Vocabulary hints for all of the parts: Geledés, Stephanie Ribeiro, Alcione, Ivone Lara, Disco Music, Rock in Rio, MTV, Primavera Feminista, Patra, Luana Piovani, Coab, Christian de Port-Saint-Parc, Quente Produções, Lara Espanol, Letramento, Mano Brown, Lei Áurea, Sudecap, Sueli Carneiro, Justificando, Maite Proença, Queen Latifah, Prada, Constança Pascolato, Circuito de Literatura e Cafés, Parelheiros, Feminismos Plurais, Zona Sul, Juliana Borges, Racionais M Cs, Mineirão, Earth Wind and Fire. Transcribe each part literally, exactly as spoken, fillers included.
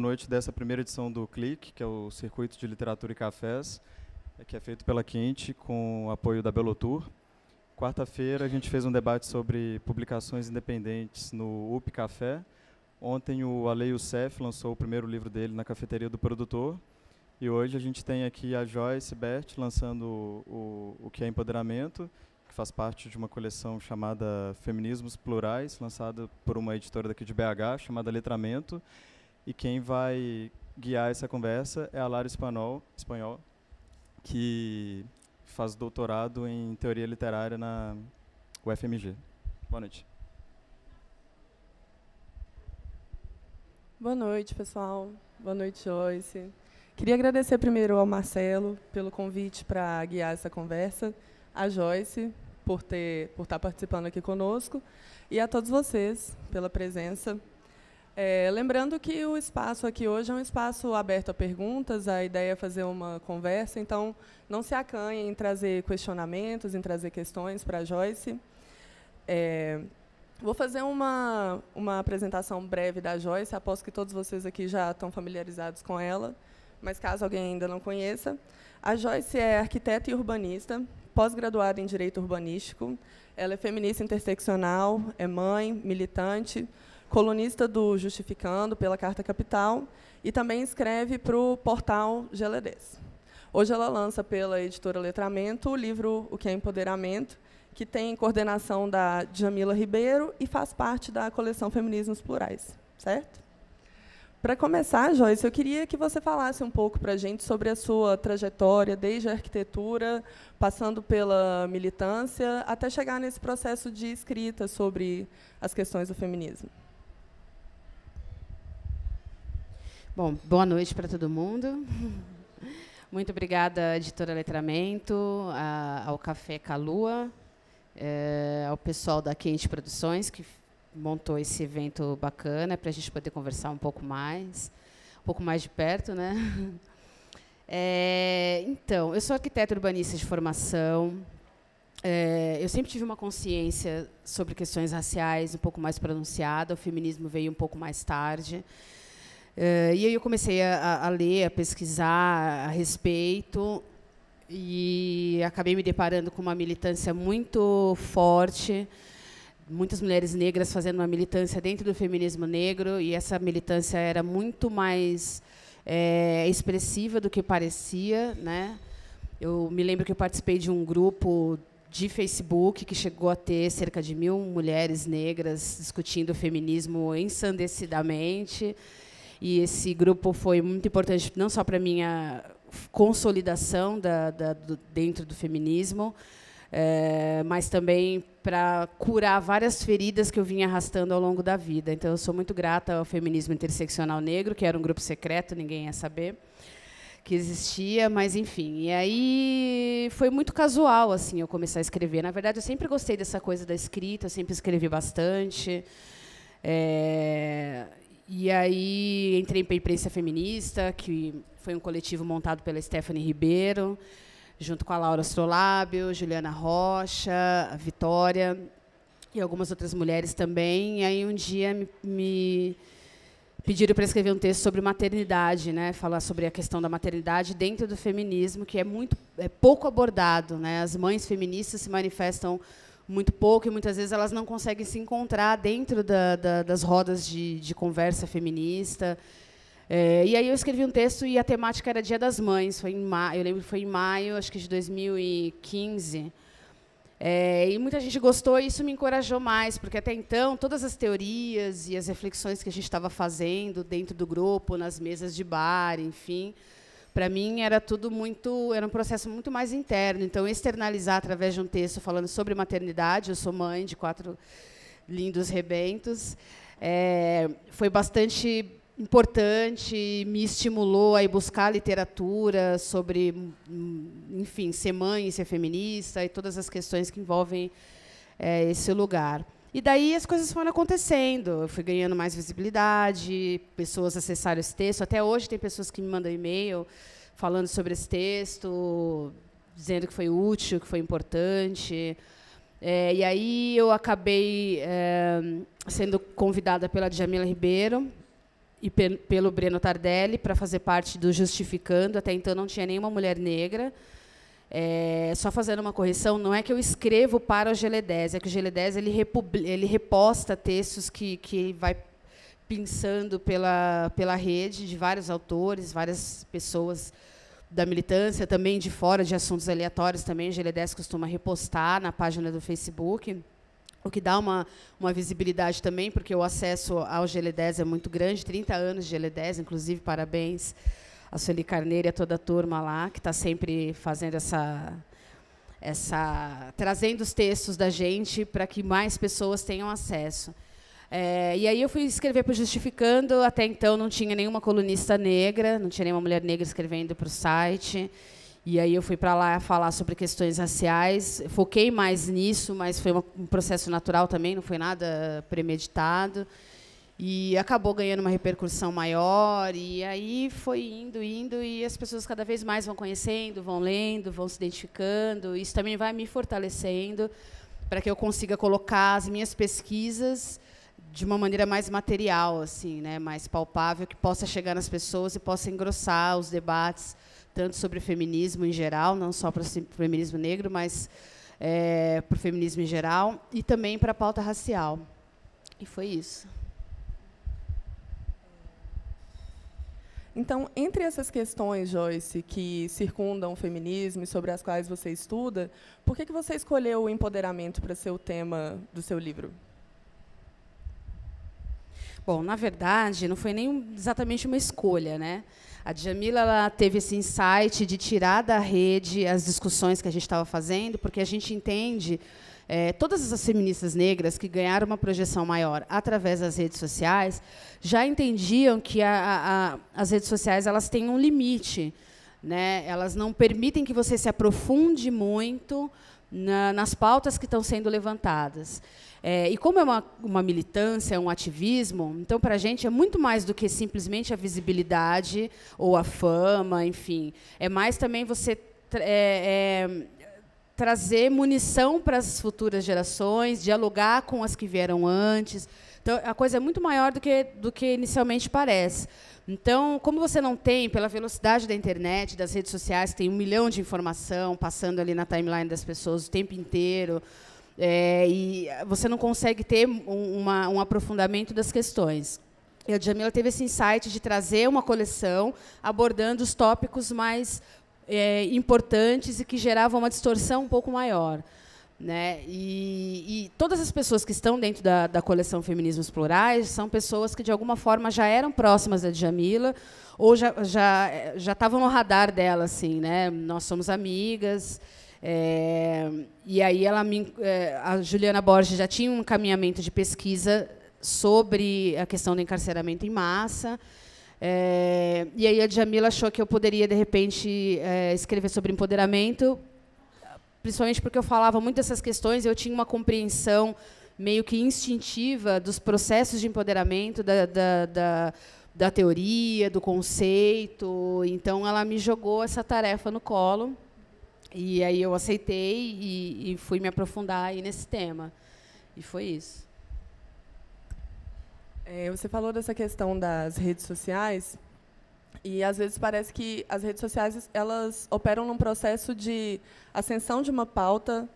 noite dessa primeira edição do C L I C, que é o Circuito de Literatura e Cafés, que é feito pela Quente, com o apoio da Belotour. Quarta-feira, a gente fez um debate sobre publicações independentes no Up Café. Ontem, o Aleio Cef lançou o primeiro livro dele na cafeteria do produtor. E hoje a gente tem aqui a Joice Berth lançando o, o que é Empoderamento, que faz parte de uma coleção chamada Feminismos Plurais, lançada por uma editora daqui de B H, chamada Letramento. E quem vai guiar essa conversa é a Lara Espanol, Espanol, que faz doutorado em Teoria Literária na U F M G. Boa noite. Boa noite, pessoal. Boa noite, Joyce. Queria agradecer primeiro ao Marcelo pelo convite para guiar essa conversa, a Joyce por ter por estar participando aqui conosco e a todos vocês pela presença. É, lembrando que o espaço aqui hoje é um espaço aberto a perguntas, a ideia é fazer uma conversa, então não se acanhem em trazer questionamentos, em trazer questões para a Joyce. É, vou fazer uma, uma apresentação breve da Joyce, aposto que todos vocês aqui já estão familiarizados com ela, mas caso alguém ainda não conheça, a Joyce é arquiteta e urbanista, pós-graduada em Direito Urbanístico, ela é feminista interseccional, é mãe, militante, colunista do Justificando pela Carta Capital e também escreve para o portal Geledés. Hoje ela lança pela editora Letramento o livro O que é Empoderamento, que tem coordenação da Djamila Ribeiro e faz parte da coleção Feminismos Plurais, certo? Para começar, Joyce, eu queria que você falasse um pouco para a gente sobre a sua trajetória, desde a arquitetura, passando pela militância, até chegar nesse processo de escrita sobre as questões do feminismo. Bom, boa noite para todo mundo. Muito obrigada, editora Letramento, a, ao Café Calua, é, ao pessoal da Quente Produções, que montou esse evento bacana para a gente poder conversar um pouco mais, um pouco mais de perto, né? É, então, eu sou arquiteta urbanista de formação. É, eu sempre tive uma consciência sobre questões raciais um pouco mais pronunciada. O feminismo veio um pouco mais tarde. É, e aí eu comecei a, a ler, a pesquisar a respeito e acabei me deparando com uma militância muito forte. Muitas mulheres negras fazendo uma militância dentro do feminismo negro, e essa militância era muito mais é, expressiva do que parecia, né? Eu me lembro que eu participei de um grupo de Facebook que chegou a ter cerca de mil mulheres negras discutindo o feminismo ensandecidamente, e esse grupo foi muito importante não só para a minha consolidação da, da, do, dentro do feminismo, É, mas também para curar várias feridas que eu vinha arrastando ao longo da vida. Então, eu sou muito grata ao Feminismo Interseccional Negro, que era um grupo secreto, ninguém ia saber que existia, mas, enfim. E aí foi muito casual assim eu começar a escrever. Na verdade, eu sempre gostei dessa coisa da escrita, eu sempre escrevi bastante. É, e aí entrei para a Imprensa Feminista, que foi um coletivo montado pela Stephanie Ribeiro, junto com a Laura Astrolábio, Juliana Rocha, a Vitória e algumas outras mulheres também. E aí um dia me, me pediram para escrever um texto sobre maternidade, né? Falar sobre a questão da maternidade dentro do feminismo, que é muito é pouco abordado, né? As mães feministas se manifestam muito pouco e muitas vezes elas não conseguem se encontrar dentro da, da, das rodas de, de conversa feminista. É, e aí eu escrevi um texto e a temática era Dia das Mães. Foi em maio, eu lembro que foi em maio, acho que de dois mil e quinze. É, e muita gente gostou e isso me encorajou mais, porque até então todas as teorias e as reflexões que a gente estava fazendo dentro do grupo, nas mesas de bar, enfim, para mim era tudo muito, era um processo muito mais interno. Então externalizar através de um texto falando sobre maternidade, eu sou mãe de quatro lindos rebentos, é, foi bastante importante, me estimulou a ir buscar literatura sobre, enfim, ser mãe e ser feminista e todas as questões que envolvem é, esse lugar. E daí as coisas foram acontecendo, eu fui ganhando mais visibilidade, pessoas acessaram esse texto, até hoje tem pessoas que me mandam e-mail falando sobre esse texto, dizendo que foi útil, que foi importante. É, e aí eu acabei é, sendo convidada pela Djamila Ribeiro, e pe pelo Breno Tardelli para fazer parte do Justificando. Até então não tinha nenhuma mulher negra. É, só fazendo uma correção, não é que eu escrevo para o Geledés, é que o Geledés ele, ele reposta textos que, que vai pensando pela, pela rede de vários autores, várias pessoas da militância, também de fora, de assuntos aleatórios também. O Geledés costuma repostar na página do Facebook, o que dá uma, uma visibilidade também, porque o acesso ao Geledés é muito grande, trinta anos de Geledés, inclusive, parabéns a Sueli Carneiro e a toda a turma lá, que está sempre fazendo essa, essa, trazendo os textos da gente para que mais pessoas tenham acesso. É, e aí eu fui escrever para o Justificando, até então não tinha nenhuma colunista negra, não tinha nenhuma mulher negra escrevendo para o site, e aí eu fui para lá falar sobre questões raciais, foquei mais nisso, mas foi um processo natural também, não foi nada premeditado. E acabou ganhando uma repercussão maior, e aí foi indo, indo, e as pessoas cada vez mais vão conhecendo, vão lendo, vão se identificando. Isso também vai me fortalecendo para que eu consiga colocar as minhas pesquisas de uma maneira mais material, assim, né, mais palpável, que possa chegar nas pessoas e possa engrossar os debates, tanto sobre feminismo em geral, não só para o feminismo negro, mas é, para o feminismo em geral, e também para a pauta racial. E foi isso. Então, entre essas questões, Joice, que circundam o feminismo e sobre as quais você estuda, por que que você escolheu o empoderamento para ser o tema do seu livro? Bom, na verdade, não foi nem exatamente uma escolha, né? A Djamila ela teve esse insight de tirar da rede as discussões que a gente estava fazendo, porque a gente entende é, todas as feministas negras que ganharam uma projeção maior através das redes sociais já entendiam que a, a, as redes sociais elas têm um limite, né? Elas não permitem que você se aprofunde muito na, nas pautas que estão sendo levantadas. É, e como é uma, uma militância, é um ativismo, então, para a gente, é muito mais do que simplesmente a visibilidade ou a fama, enfim. É mais também você tra é, é, trazer munição para as futuras gerações, dialogar com as que vieram antes. Então, a coisa é muito maior do que, do que inicialmente parece. Então, como você não tem, pela velocidade da internet, das redes sociais, que tem um milhão de informação passando ali na timeline das pessoas o tempo inteiro, É, e você não consegue ter uma, um aprofundamento das questões. E a Djamila teve esse insight de trazer uma coleção abordando os tópicos mais é, importantes e que geravam uma distorção um pouco maior, né? E, e todas as pessoas que estão dentro da, da coleção Feminismos Plurais são pessoas que, de alguma forma, já eram próximas da Djamila ou já, já, já estavam no radar dela, assim, né? Nós somos amigas. É, e aí ela me, a Juliana Borges já tinha um encaminhamento de pesquisa sobre a questão do encarceramento em massa, é, e aí a Djamila achou que eu poderia, de repente, é, escrever sobre empoderamento, principalmente porque eu falava muito dessas questões, eu tinha uma compreensão meio que instintiva dos processos de empoderamento, da, da, da, da teoria, do conceito. Então, ela me jogou essa tarefa no colo. E aí eu aceitei e, e fui me aprofundar aí nesse tema. E foi isso. É, você falou dessa questão das redes sociais, e às vezes parece que as redes sociais elas operam num processo de ascensão de uma pauta,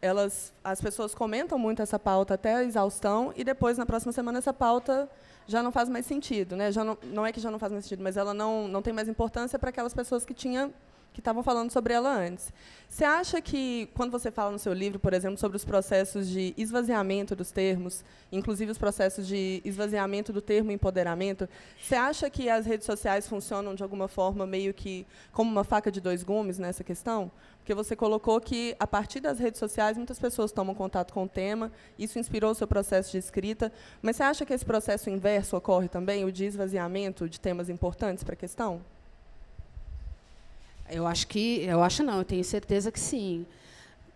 elas, as pessoas comentam muito essa pauta até a exaustão, e depois, na próxima semana, essa pauta já não faz mais sentido, né? Já não, não é que já não faz mais sentido, mas ela não, não tem mais importância para aquelas pessoas que tinham que estavam falando sobre ela antes. Você acha que, quando você fala no seu livro, por exemplo, sobre os processos de esvaziamento dos termos, inclusive os processos de esvaziamento do termo empoderamento, você acha que as redes sociais funcionam de alguma forma meio que como uma faca de dois gumes nessa questão? Porque você colocou que, a partir das redes sociais, muitas pessoas tomam contato com o tema, isso inspirou o seu processo de escrita, mas você acha que esse processo inverso ocorre também, o de esvaziamento de temas importantes para a questão? Eu acho que, eu acho não, eu tenho certeza que sim.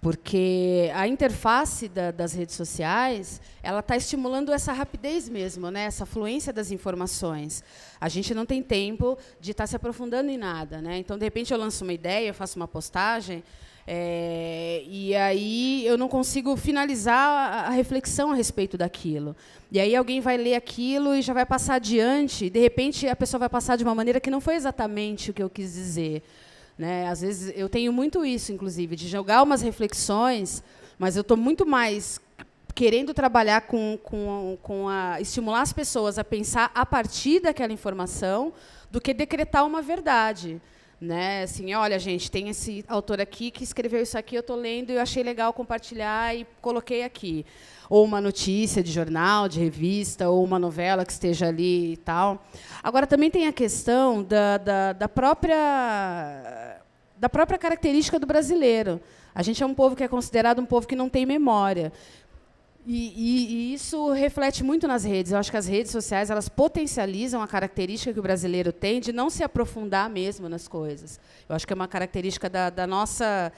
porque a interface da, das redes sociais ela está estimulando essa rapidez mesmo, né? Essa fluência das informações. A gente não tem tempo de estar se aprofundando em nada, né? Então, de repente, eu lanço uma ideia, eu faço uma postagem, é, e aí eu não consigo finalizar a reflexão a respeito daquilo. E aí alguém vai ler aquilo e já vai passar adiante, e, de repente, a pessoa vai passar de uma maneira que não foi exatamente o que eu quis dizer. Né? Às vezes eu tenho muito isso, inclusive, de jogar umas reflexões, mas eu estou muito mais querendo trabalhar com, com, com a, estimular as pessoas a pensar a partir daquela informação do que decretar uma verdade. Né? Assim, olha, gente, tem esse autor aqui que escreveu isso aqui, eu estou lendo e eu achei legal compartilhar e coloquei aqui. Ou uma notícia de jornal, de revista, ou uma novela que esteja ali e tal. Agora, também tem a questão da, da, da, própria, da própria característica do brasileiro. A gente é um povo que é considerado um povo que não tem memória. E, e, e isso reflete muito nas redes. Eu acho que as redes sociais elas potencializam a característica que o brasileiro tem de não se aprofundar mesmo nas coisas. Eu acho que é uma característica da, da, nossa,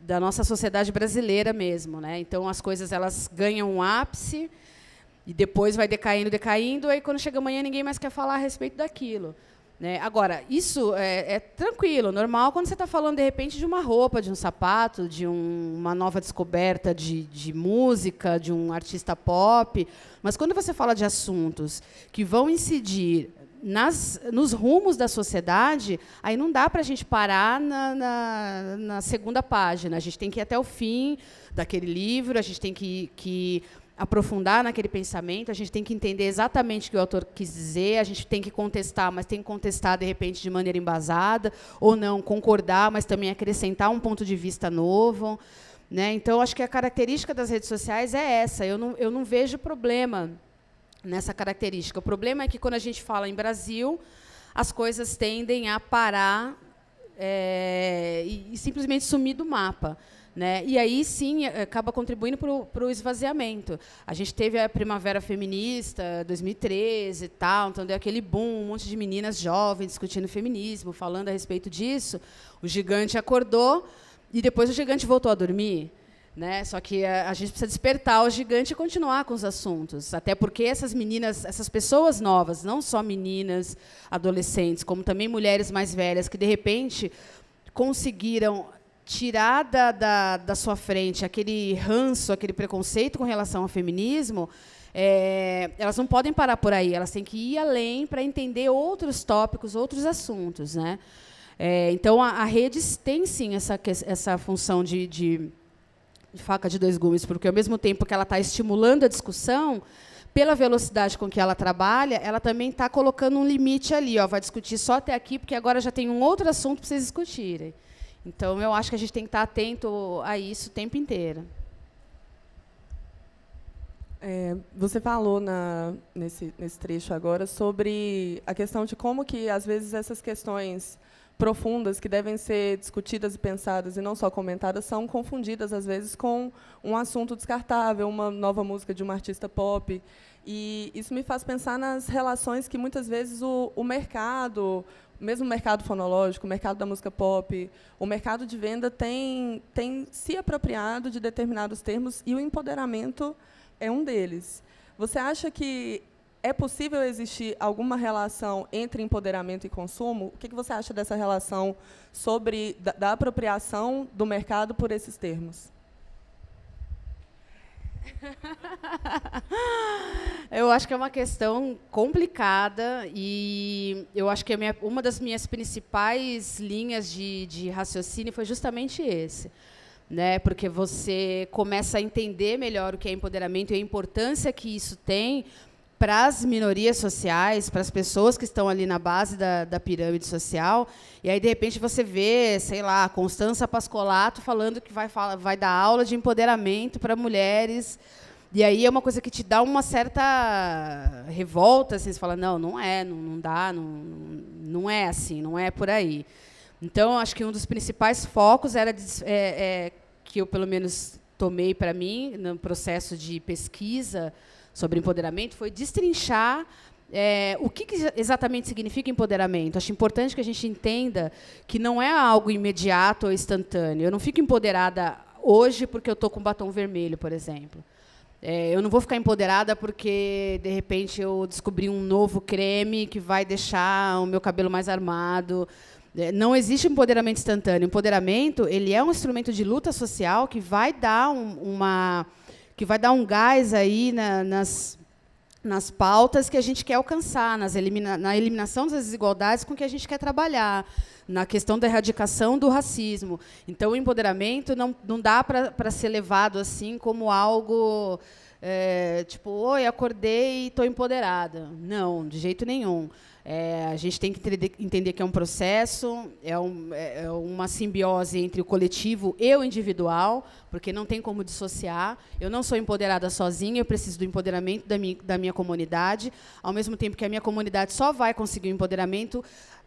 da nossa sociedade brasileira mesmo, né? Então, as coisas elas ganham um ápice e depois vai decaindo, decaindo, aí, quando chega amanhã, ninguém mais quer falar a respeito daquilo. Né? Agora, isso é, é tranquilo, normal, quando você está falando, de repente, de uma roupa, de um sapato, de um, uma nova descoberta de, de música, de um artista pop. Mas, quando você fala de assuntos que vão incidir nas, nos rumos da sociedade, aí não dá para a gente parar na, na, na segunda página. A gente tem que ir até o fim daquele livro, a gente tem que... que aprofundar naquele pensamento, a gente tem que entender exatamente o que o autor quis dizer, a gente tem que contestar, mas tem que contestar, de repente, de maneira embasada, ou não, concordar, mas também acrescentar um ponto de vista novo. Né? Então, acho que a característica das redes sociais é essa. Eu não, eu não vejo problema nessa característica. O problema é que, quando a gente fala em Brasil, as coisas tendem a parar é, e, e simplesmente sumir do mapa. Né? E aí, sim, acaba contribuindo para o esvaziamento. A gente teve a Primavera Feminista, dois mil e treze, e tal, então deu aquele boom, um monte de meninas jovens discutindo feminismo, falando a respeito disso. O gigante acordou e depois o gigante voltou a dormir. Né? Só que a, a gente precisa despertar o gigante e continuar com os assuntos. Até porque essas meninas, essas pessoas novas, não só meninas, adolescentes, como também mulheres mais velhas, que, de repente, conseguiram... tirar da, da, da sua frente aquele ranço, aquele preconceito com relação ao feminismo, é, elas não podem parar por aí, elas têm que ir além para entender outros tópicos, outros assuntos. Né? É, então, a, a rede tem, sim, essa, essa função de, de, de faca de dois gumes, porque, ao mesmo tempo que ela está estimulando a discussão, pela velocidade com que ela trabalha, ela também está colocando um limite ali. Ó, vai discutir só até aqui, porque agora já tem um outro assunto para vocês discutirem. Então, eu acho que a gente tem que estar atento a isso o tempo inteiro. É, você falou na, nesse, nesse trecho agora sobre a questão de como que, às vezes, essas questões profundas que devem ser discutidas e pensadas, e não só comentadas, são confundidas, às vezes, com um assunto descartável, uma nova música de uma artista pop. E isso me faz pensar nas relações que, muitas vezes, o, o mercado... mesmo o mercado fonológico, o mercado da música pop, o mercado de venda tem, tem se apropriado de determinados termos e o empoderamento é um deles. Você acha que é possível existir alguma relação entre empoderamento e consumo? O que você acha dessa relação sobre, da, da apropriação do mercado por esses termos? Eu acho que é uma questão complicada e eu acho que a minha, uma das minhas principais linhas de, de raciocínio foi justamente esse, né? Porque você começa a entender melhor o que é empoderamento e a importância que isso tem para as minorias sociais, para as pessoas que estão ali na base da, da pirâmide social, e aí, de repente, você vê, sei lá, Constança Pascolato falando que vai, fala, vai dar aula de empoderamento para mulheres, e aí é uma coisa que te dá uma certa revolta, assim, você fala, não, não é, não, não dá, não, não é assim, não é por aí. Então, acho que um dos principais focos era de, é, é, que eu, pelo menos, tomei para mim, no processo de pesquisa, sobre empoderamento, foi destrinchar é, o que, que exatamente significa empoderamento. Acho importante que a gente entenda que não é algo imediato ou instantâneo. Eu não fico empoderada hoje porque eu estou com batom vermelho, por exemplo. É, eu não vou ficar empoderada porque, de repente, eu descobri um novo creme que vai deixar o meu cabelo mais armado. É, não existe empoderamento instantâneo. O empoderamento ele é um instrumento de luta social que vai dar um, uma, que vai dar um gás aí na, nas, nas pautas que a gente quer alcançar, nas elimina, na eliminação das desigualdades com que a gente quer trabalhar, na questão da erradicação do racismo. Então, o empoderamento não, não dá para ser levado assim como algo é, tipo, oi, acordei e estou empoderada. Não, de jeito nenhum. É, a gente tem que entender que é um processo, é, um, é uma simbiose entre o coletivo e o individual, porque não tem como dissociar. Eu não sou empoderada sozinha, eu preciso do empoderamento da minha, da minha comunidade, ao mesmo tempo que a minha comunidade só vai conseguir o empoderamento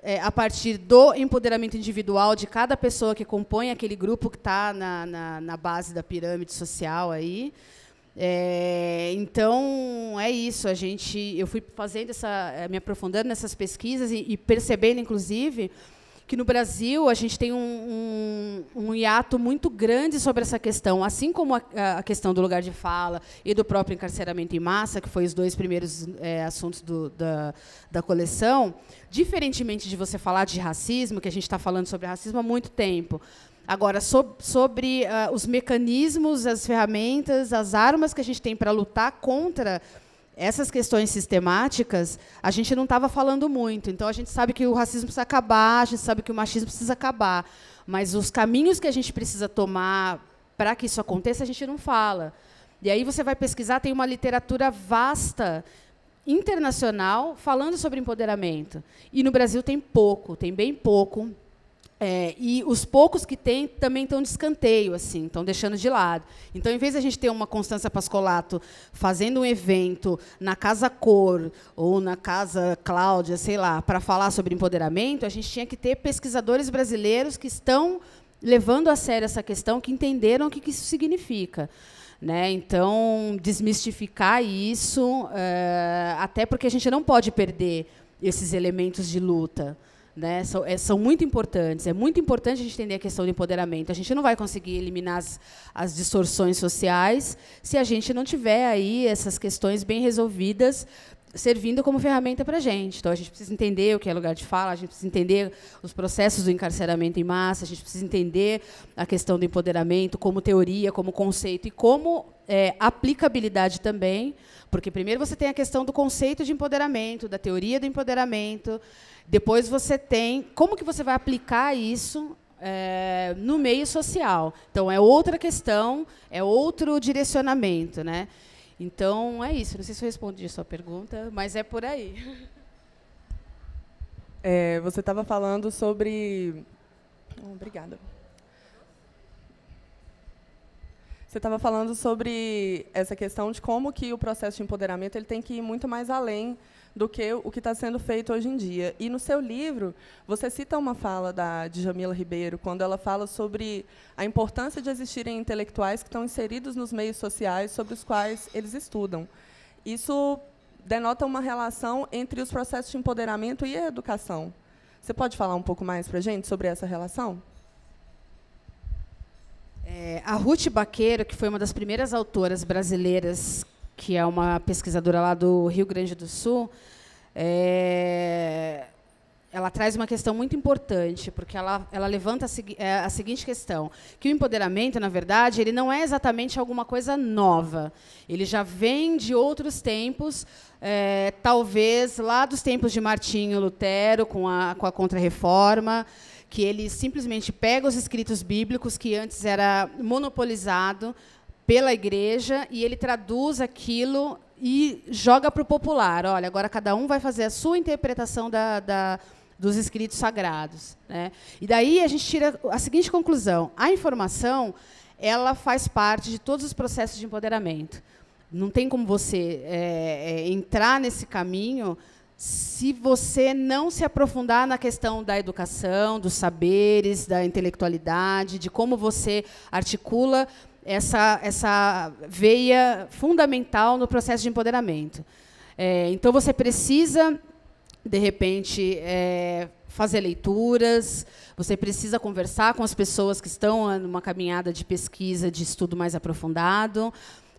é, a partir do empoderamento individual de cada pessoa que compõe aquele grupo que está na, na, na base da pirâmide social aí. É, então é isso. A gente, eu fui fazendo essa, me aprofundando nessas pesquisas e, e percebendo, inclusive, que no Brasil a gente tem um, um, um hiato muito grande sobre essa questão, assim como a, a questão do lugar de fala e do próprio encarceramento em massa, que foi os dois primeiros é, assuntos do, da, da coleção. Diferentemente de você falar de racismo, que a gente está falando sobre racismo há muito tempo. Agora, so, sobre uh, os mecanismos, as ferramentas, as armas que a gente tem para lutar contra essas questões sistemáticas, a gente não estava falando muito. Então, a gente sabe que o racismo precisa acabar, a gente sabe que o machismo precisa acabar, mas os caminhos que a gente precisa tomar para que isso aconteça, a gente não fala. E aí você vai pesquisar, tem uma literatura vasta, internacional, falando sobre empoderamento. E no Brasil tem pouco, tem bem pouco. É, e os poucos que têm também estão de escanteio, assim, estão deixando de lado. Então, em vez de a gente ter uma Constância Pascolato fazendo um evento na Casa Cor ou na Casa Cláudia, sei lá, para falar sobre empoderamento, a gente tinha que ter pesquisadores brasileiros que estão levando a sério essa questão, que entenderam o que isso significa. Né? Então, desmistificar isso, é, até porque a gente não pode perder esses elementos de luta. Né, são, é, são muito importantes. É muito importante a gente entender a questão do empoderamento. A gente não vai conseguir eliminar as, as distorções sociais se a gente não tiver aí essas questões bem resolvidas, servindo como ferramenta para a gente. Então, a gente precisa entender o que é lugar de fala, a gente precisa entender os processos do encarceramento em massa, a gente precisa entender a questão do empoderamento como teoria, como conceito e como é, aplicabilidade também, porque primeiro você tem a questão do conceito de empoderamento, da teoria do empoderamento, depois você tem como que você vai aplicar isso é, no meio social. Então, é outra questão, é outro direcionamento, né? Então, é isso. Não sei se eu respondi a sua pergunta, mas é por aí. É, você estava falando sobre... Obrigada. Você estava falando sobre essa questão de como que o processo de empoderamento ele tem que ir muito mais além do que o que está sendo feito hoje em dia. E, no seu livro, você cita uma fala da Djamila Ribeiro, quando ela fala sobre a importância de existirem intelectuais que estão inseridos nos meios sociais sobre os quais eles estudam. Isso denota uma relação entre os processos de empoderamento e a educação. Você pode falar um pouco mais para a gente sobre essa relação? É, a Ruth Baqueiro, que foi uma das primeiras autoras brasileiras, que é uma pesquisadora lá do Rio Grande do Sul, é... ela traz uma questão muito importante, porque ela, ela levanta a, segui a seguinte questão, que o empoderamento, na verdade, ele não é exatamente alguma coisa nova. Ele já vem de outros tempos, é, talvez lá dos tempos de Martinho Lutero, com a, com a Contra-Reforma, que ele simplesmente pega os escritos bíblicos, que antes era monopolizado pela Igreja, e ele traduz aquilo e joga para o popular. Olha, agora cada um vai fazer a sua interpretação da, da, dos escritos sagrados. Né? E daí a gente tira a seguinte conclusão. A informação ela faz parte de todos os processos de empoderamento. Não tem como você é, entrar nesse caminho se você não se aprofundar na questão da educação, dos saberes, da intelectualidade, de como você articula Essa, essa veia fundamental no processo de empoderamento. É, então, você precisa de repente, é, fazer leituras, você precisa conversar com as pessoas que estão numa caminhada de pesquisa, de estudo mais aprofundado,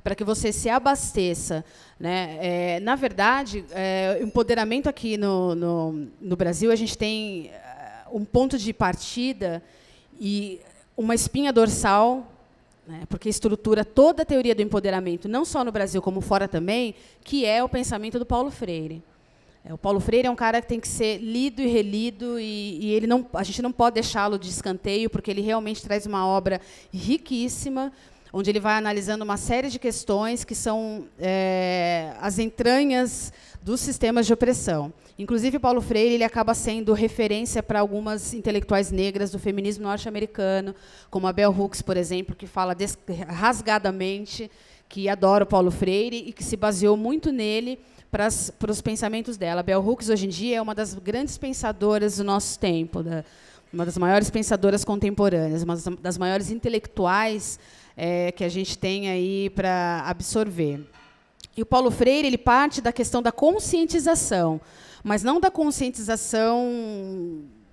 para que você se abasteça, né? É, na verdade, é, empoderamento aqui no, no, no Brasil, a gente tem um ponto de partida e uma espinha dorsal, né, porque estrutura toda a teoria do empoderamento, não só no Brasil, como fora também, que é o pensamento do Paulo Freire. É, o Paulo Freire é um cara que tem que ser lido e relido, e, e ele não, a gente não pode deixá-lo de escanteio, porque ele realmente traz uma obra riquíssima, onde ele vai analisando uma série de questões que são é, as entranhas dos sistemas de opressão. Inclusive, Paulo Freire ele acaba sendo referência para algumas intelectuais negras do feminismo norte-americano, como a Bell Hooks, por exemplo, que fala rasgadamente que adora o Paulo Freire e que se baseou muito nele para, as, para os pensamentos dela. A Bell Hooks, hoje em dia, é uma das grandes pensadoras do nosso tempo, da, uma das maiores pensadoras contemporâneas, uma das maiores intelectuais É, que a gente tem aí para absorver. E o Paulo Freire ele parte da questão da conscientização, mas não da conscientização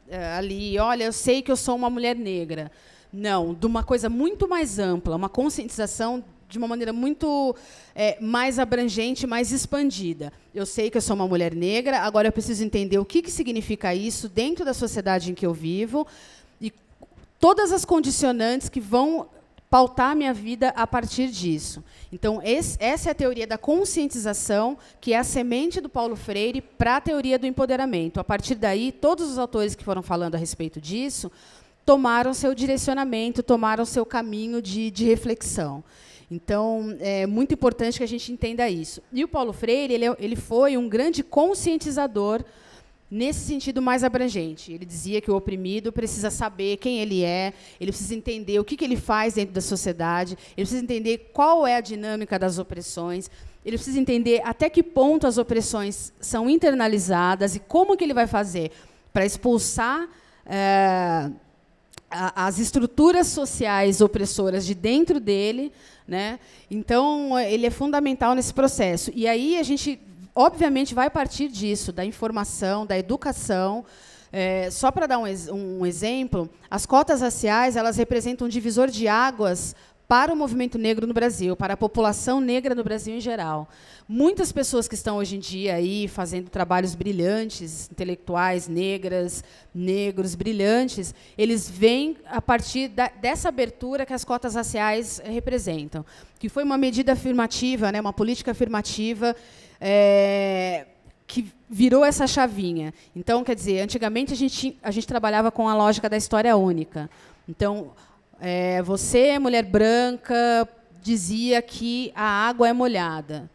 é, ali, olha, eu sei que eu sou uma mulher negra. Não, de uma coisa muito mais ampla, uma conscientização de uma maneira muito é, mais abrangente, mais expandida. Eu sei que eu sou uma mulher negra, agora eu preciso entender o que, que significa isso dentro da sociedade em que eu vivo e todas as condicionantes que vão pautar minha vida a partir disso. Então, esse, essa é a teoria da conscientização, que é a semente do Paulo Freire para a teoria do empoderamento. A partir daí, todos os autores que foram falando a respeito disso tomaram seu direcionamento, tomaram seu caminho de, de reflexão. Então, é muito importante que a gente entenda isso. E o Paulo Freire ele, ele foi um grande conscientizador nesse sentido mais abrangente. Ele dizia que o oprimido precisa saber quem ele é, ele precisa entender o que, que ele faz dentro da sociedade, ele precisa entender qual é a dinâmica das opressões, ele precisa entender até que ponto as opressões são internalizadas e como que ele vai fazer para expulsar é, as estruturas sociais opressoras de dentro dele, né? Então, ele é fundamental nesse processo. E aí a gente obviamente, vai partir disso, da informação, da educação. É, só para dar um, um exemplo, as cotas raciais elas representam um divisor de águas para o movimento negro no Brasil, para a população negra no Brasil em geral. Muitas pessoas que estão hoje em dia aí fazendo trabalhos brilhantes, intelectuais, negras, negros, brilhantes, eles vêm a partir da, dessa abertura que as cotas raciais representam, que foi uma medida afirmativa, né, uma política afirmativa É, que virou essa chavinha. Então, quer dizer, antigamente a gente, a gente trabalhava com a lógica da história única. Então, é, você, mulher branca, dizia que a água é molhada.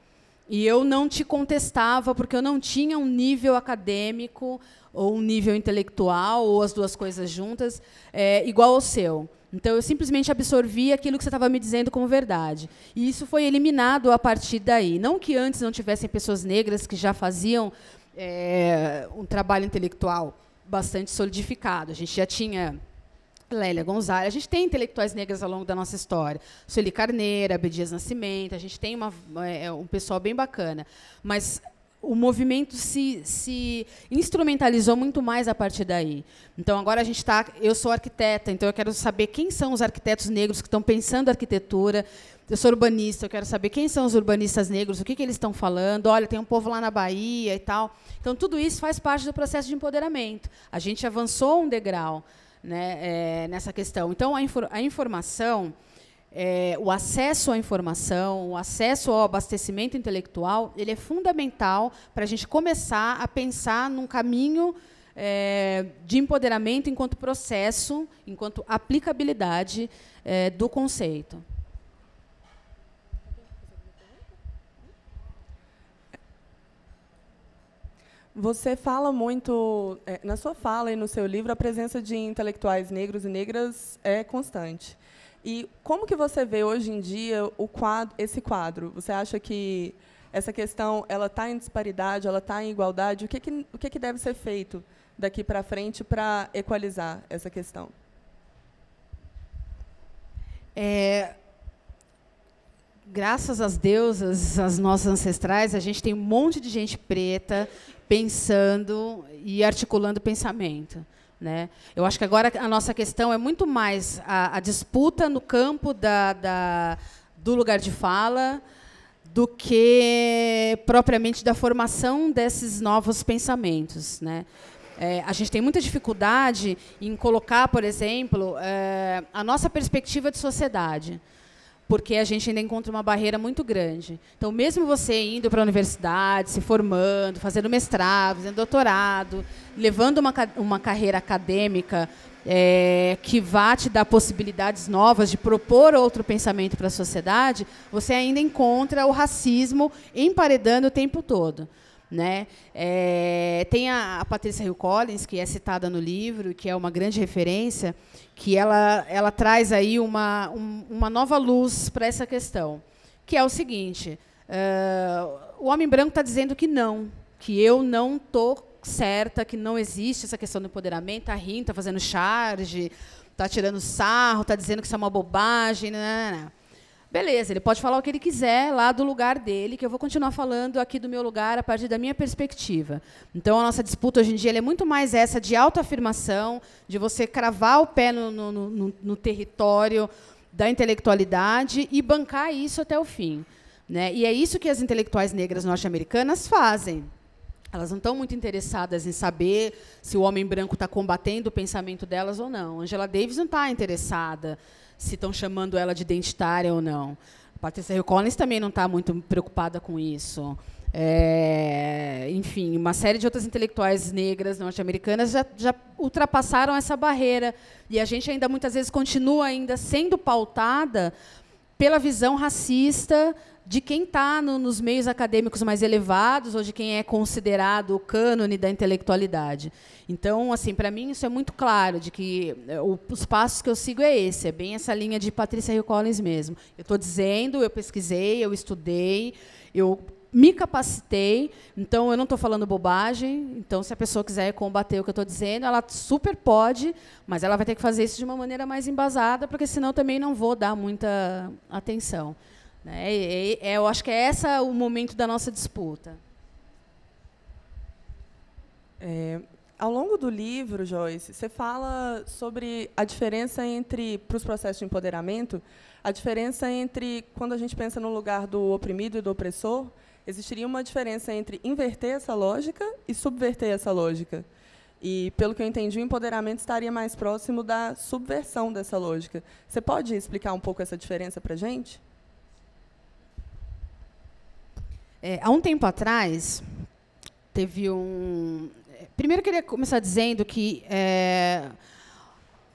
E eu não te contestava, porque eu não tinha um nível acadêmico ou um nível intelectual, ou as duas coisas juntas, é, igual ao seu. Então, eu simplesmente absorvi aquilo que você estava me dizendo como verdade. E isso foi eliminado a partir daí. Não que antes não tivessem pessoas negras que já faziam é, um trabalho intelectual bastante solidificado. A gente já tinha Lélia Gonzalez. A gente tem intelectuais negras ao longo da nossa história. Sueli Carneiro, Abdias Nascimento. A gente tem uma, é, um pessoal bem bacana. Mas o movimento se, se instrumentalizou muito mais a partir daí. Então, agora a gente está... Eu sou arquiteta, então eu quero saber quem são os arquitetos negros que estão pensando arquitetura. Eu sou urbanista, eu quero saber quem são os urbanistas negros, o que, que eles estão falando. Olha, tem um povo lá na Bahia e tal. Então, tudo isso faz parte do processo de empoderamento. A gente avançou um degrau, né, é, nessa questão. Então, a, infor a informação... É, o acesso à informação, o acesso ao abastecimento intelectual, ele é fundamental para a gente começar a pensar num caminho é, de empoderamento enquanto processo, enquanto aplicabilidade é, do conceito. Você fala muito, é, na sua fala e no seu livro, a presença de intelectuais negros e negras é constante. E como que você vê hoje em dia o quadro, esse quadro? Você acha que essa questão ela está em disparidade, ela está em igualdade? O que que, o que que deve ser feito daqui para frente para equalizar essa questão? É, graças às deusas, às nossas ancestrais, a gente tem um monte de gente preta pensando e articulando pensamento, né? Eu acho que agora a nossa questão é muito mais a, a disputa no campo da, da, do lugar de fala do que propriamente da formação desses novos pensamentos, né? É, a gente tem muita dificuldade em colocar, por exemplo, é, a nossa perspectiva de sociedade, porque a gente ainda encontra uma barreira muito grande. Então, mesmo você indo para a universidade, se formando, fazendo mestrado, fazendo doutorado, levando uma, uma carreira acadêmica é, que vá te dar possibilidades novas de propor outro pensamento para a sociedade, você ainda encontra o racismo emparedando o tempo todo, né? É, tem a, a Patricia Hill Collins, que é citada no livro, que é uma grande referência, que ela, ela traz aí uma, um, uma nova luz para essa questão, que é o seguinte, uh, o homem branco está dizendo que não, que eu não estou certa, que não existe essa questão do empoderamento, está rindo, está fazendo charge, está tirando sarro, está dizendo que isso é uma bobagem, não, não, não. Beleza, ele pode falar o que ele quiser lá do lugar dele, que eu vou continuar falando aqui do meu lugar a partir da minha perspectiva. Então, a nossa disputa hoje em dia ela é muito mais essa de autoafirmação, de você cravar o pé no, no, no, no território da intelectualidade e bancar isso até o fim, né? E é isso que as intelectuais negras norte-americanas fazem. Elas não estão muito interessadas em saber se o homem branco está combatendo o pensamento delas ou não. Angela Davis não está interessada se estão chamando ela de identitária ou não. Patricia Hill Collins também não está muito preocupada com isso. É, enfim, uma série de outras intelectuais negras norte-americanas já, já ultrapassaram essa barreira. E a gente ainda, muitas vezes, continua ainda sendo pautada pela visão racista de quem está no, nos meios acadêmicos mais elevados ou de quem é considerado o cânone da intelectualidade. Então, assim, para mim, isso é muito claro, de que o, os passos que eu sigo é esse, é bem essa linha de Patricia Hill Collins mesmo. Eu estou dizendo, eu pesquisei, eu estudei, eu me capacitei, então eu não estou falando bobagem, então, se a pessoa quiser combater o que eu estou dizendo, ela super pode, mas ela vai ter que fazer isso de uma maneira mais embasada, porque senão também não vou dar muita atenção. É, é, é, eu acho que é esse o momento da nossa disputa. É, ao longo do livro, Joice, você fala sobre a diferença entre, para os processos de empoderamento, a diferença entre, quando a gente pensa no lugar do oprimido e do opressor, existiria uma diferença entre inverter essa lógica e subverter essa lógica. E, pelo que eu entendi, o empoderamento estaria mais próximo da subversão dessa lógica. Você pode explicar um pouco essa diferença para a gente? É, há um tempo atrás, teve um... Primeiro, eu queria começar dizendo que é,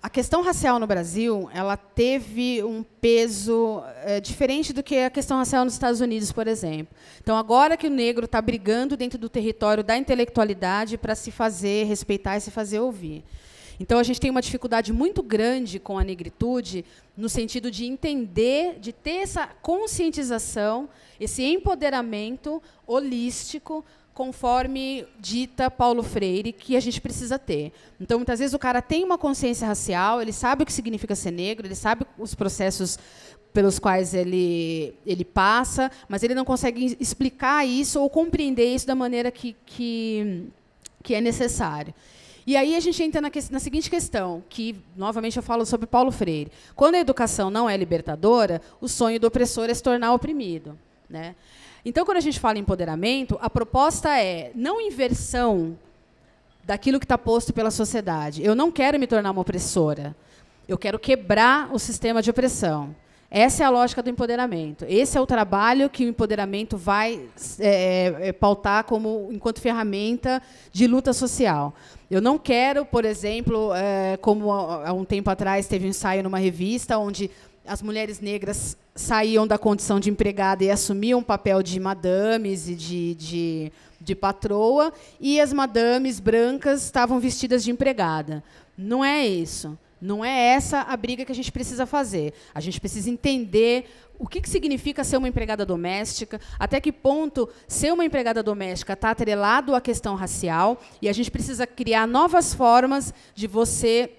a questão racial no Brasil ela teve um peso é, diferente do que a questão racial nos Estados Unidos, por exemplo. Então, agora que o negro está brigando dentro do território da intelectualidade para se fazer respeitar e se fazer ouvir. Então, a gente tem uma dificuldade muito grande com a negritude no sentido de entender, de ter essa conscientização, esse empoderamento holístico, conforme dita Paulo Freire, que a gente precisa ter. Então, muitas vezes, o cara tem uma consciência racial, ele sabe o que significa ser negro, ele sabe os processos pelos quais ele, ele passa, mas ele não consegue explicar isso ou compreender isso da maneira que, que, que é necessário. E aí a gente entra na, que, na seguinte questão, que, novamente, eu falo sobre Paulo Freire. Quando a educação não é libertadora, o sonho do opressor é se tornar oprimido, né? Então, quando a gente fala em empoderamento, a proposta é não inversão daquilo que está posto pela sociedade. Eu não quero me tornar uma opressora. Eu quero quebrar o sistema de opressão. Essa é a lógica do empoderamento. Esse é o trabalho que o empoderamento vai é, é, pautar como, enquanto ferramenta de luta social. Eu não quero, por exemplo, é, como há um tempo atrás teve um ensaio numa revista onde as mulheres negras saíam da condição de empregada e assumiam o papel de madames e de, de, de patroa, e as madames brancas estavam vestidas de empregada. Não é isso. Não é essa a briga que a gente precisa fazer. A gente precisa entender o que, que significa ser uma empregada doméstica, até que ponto ser uma empregada doméstica está atrelado à questão racial, e a gente precisa criar novas formas de você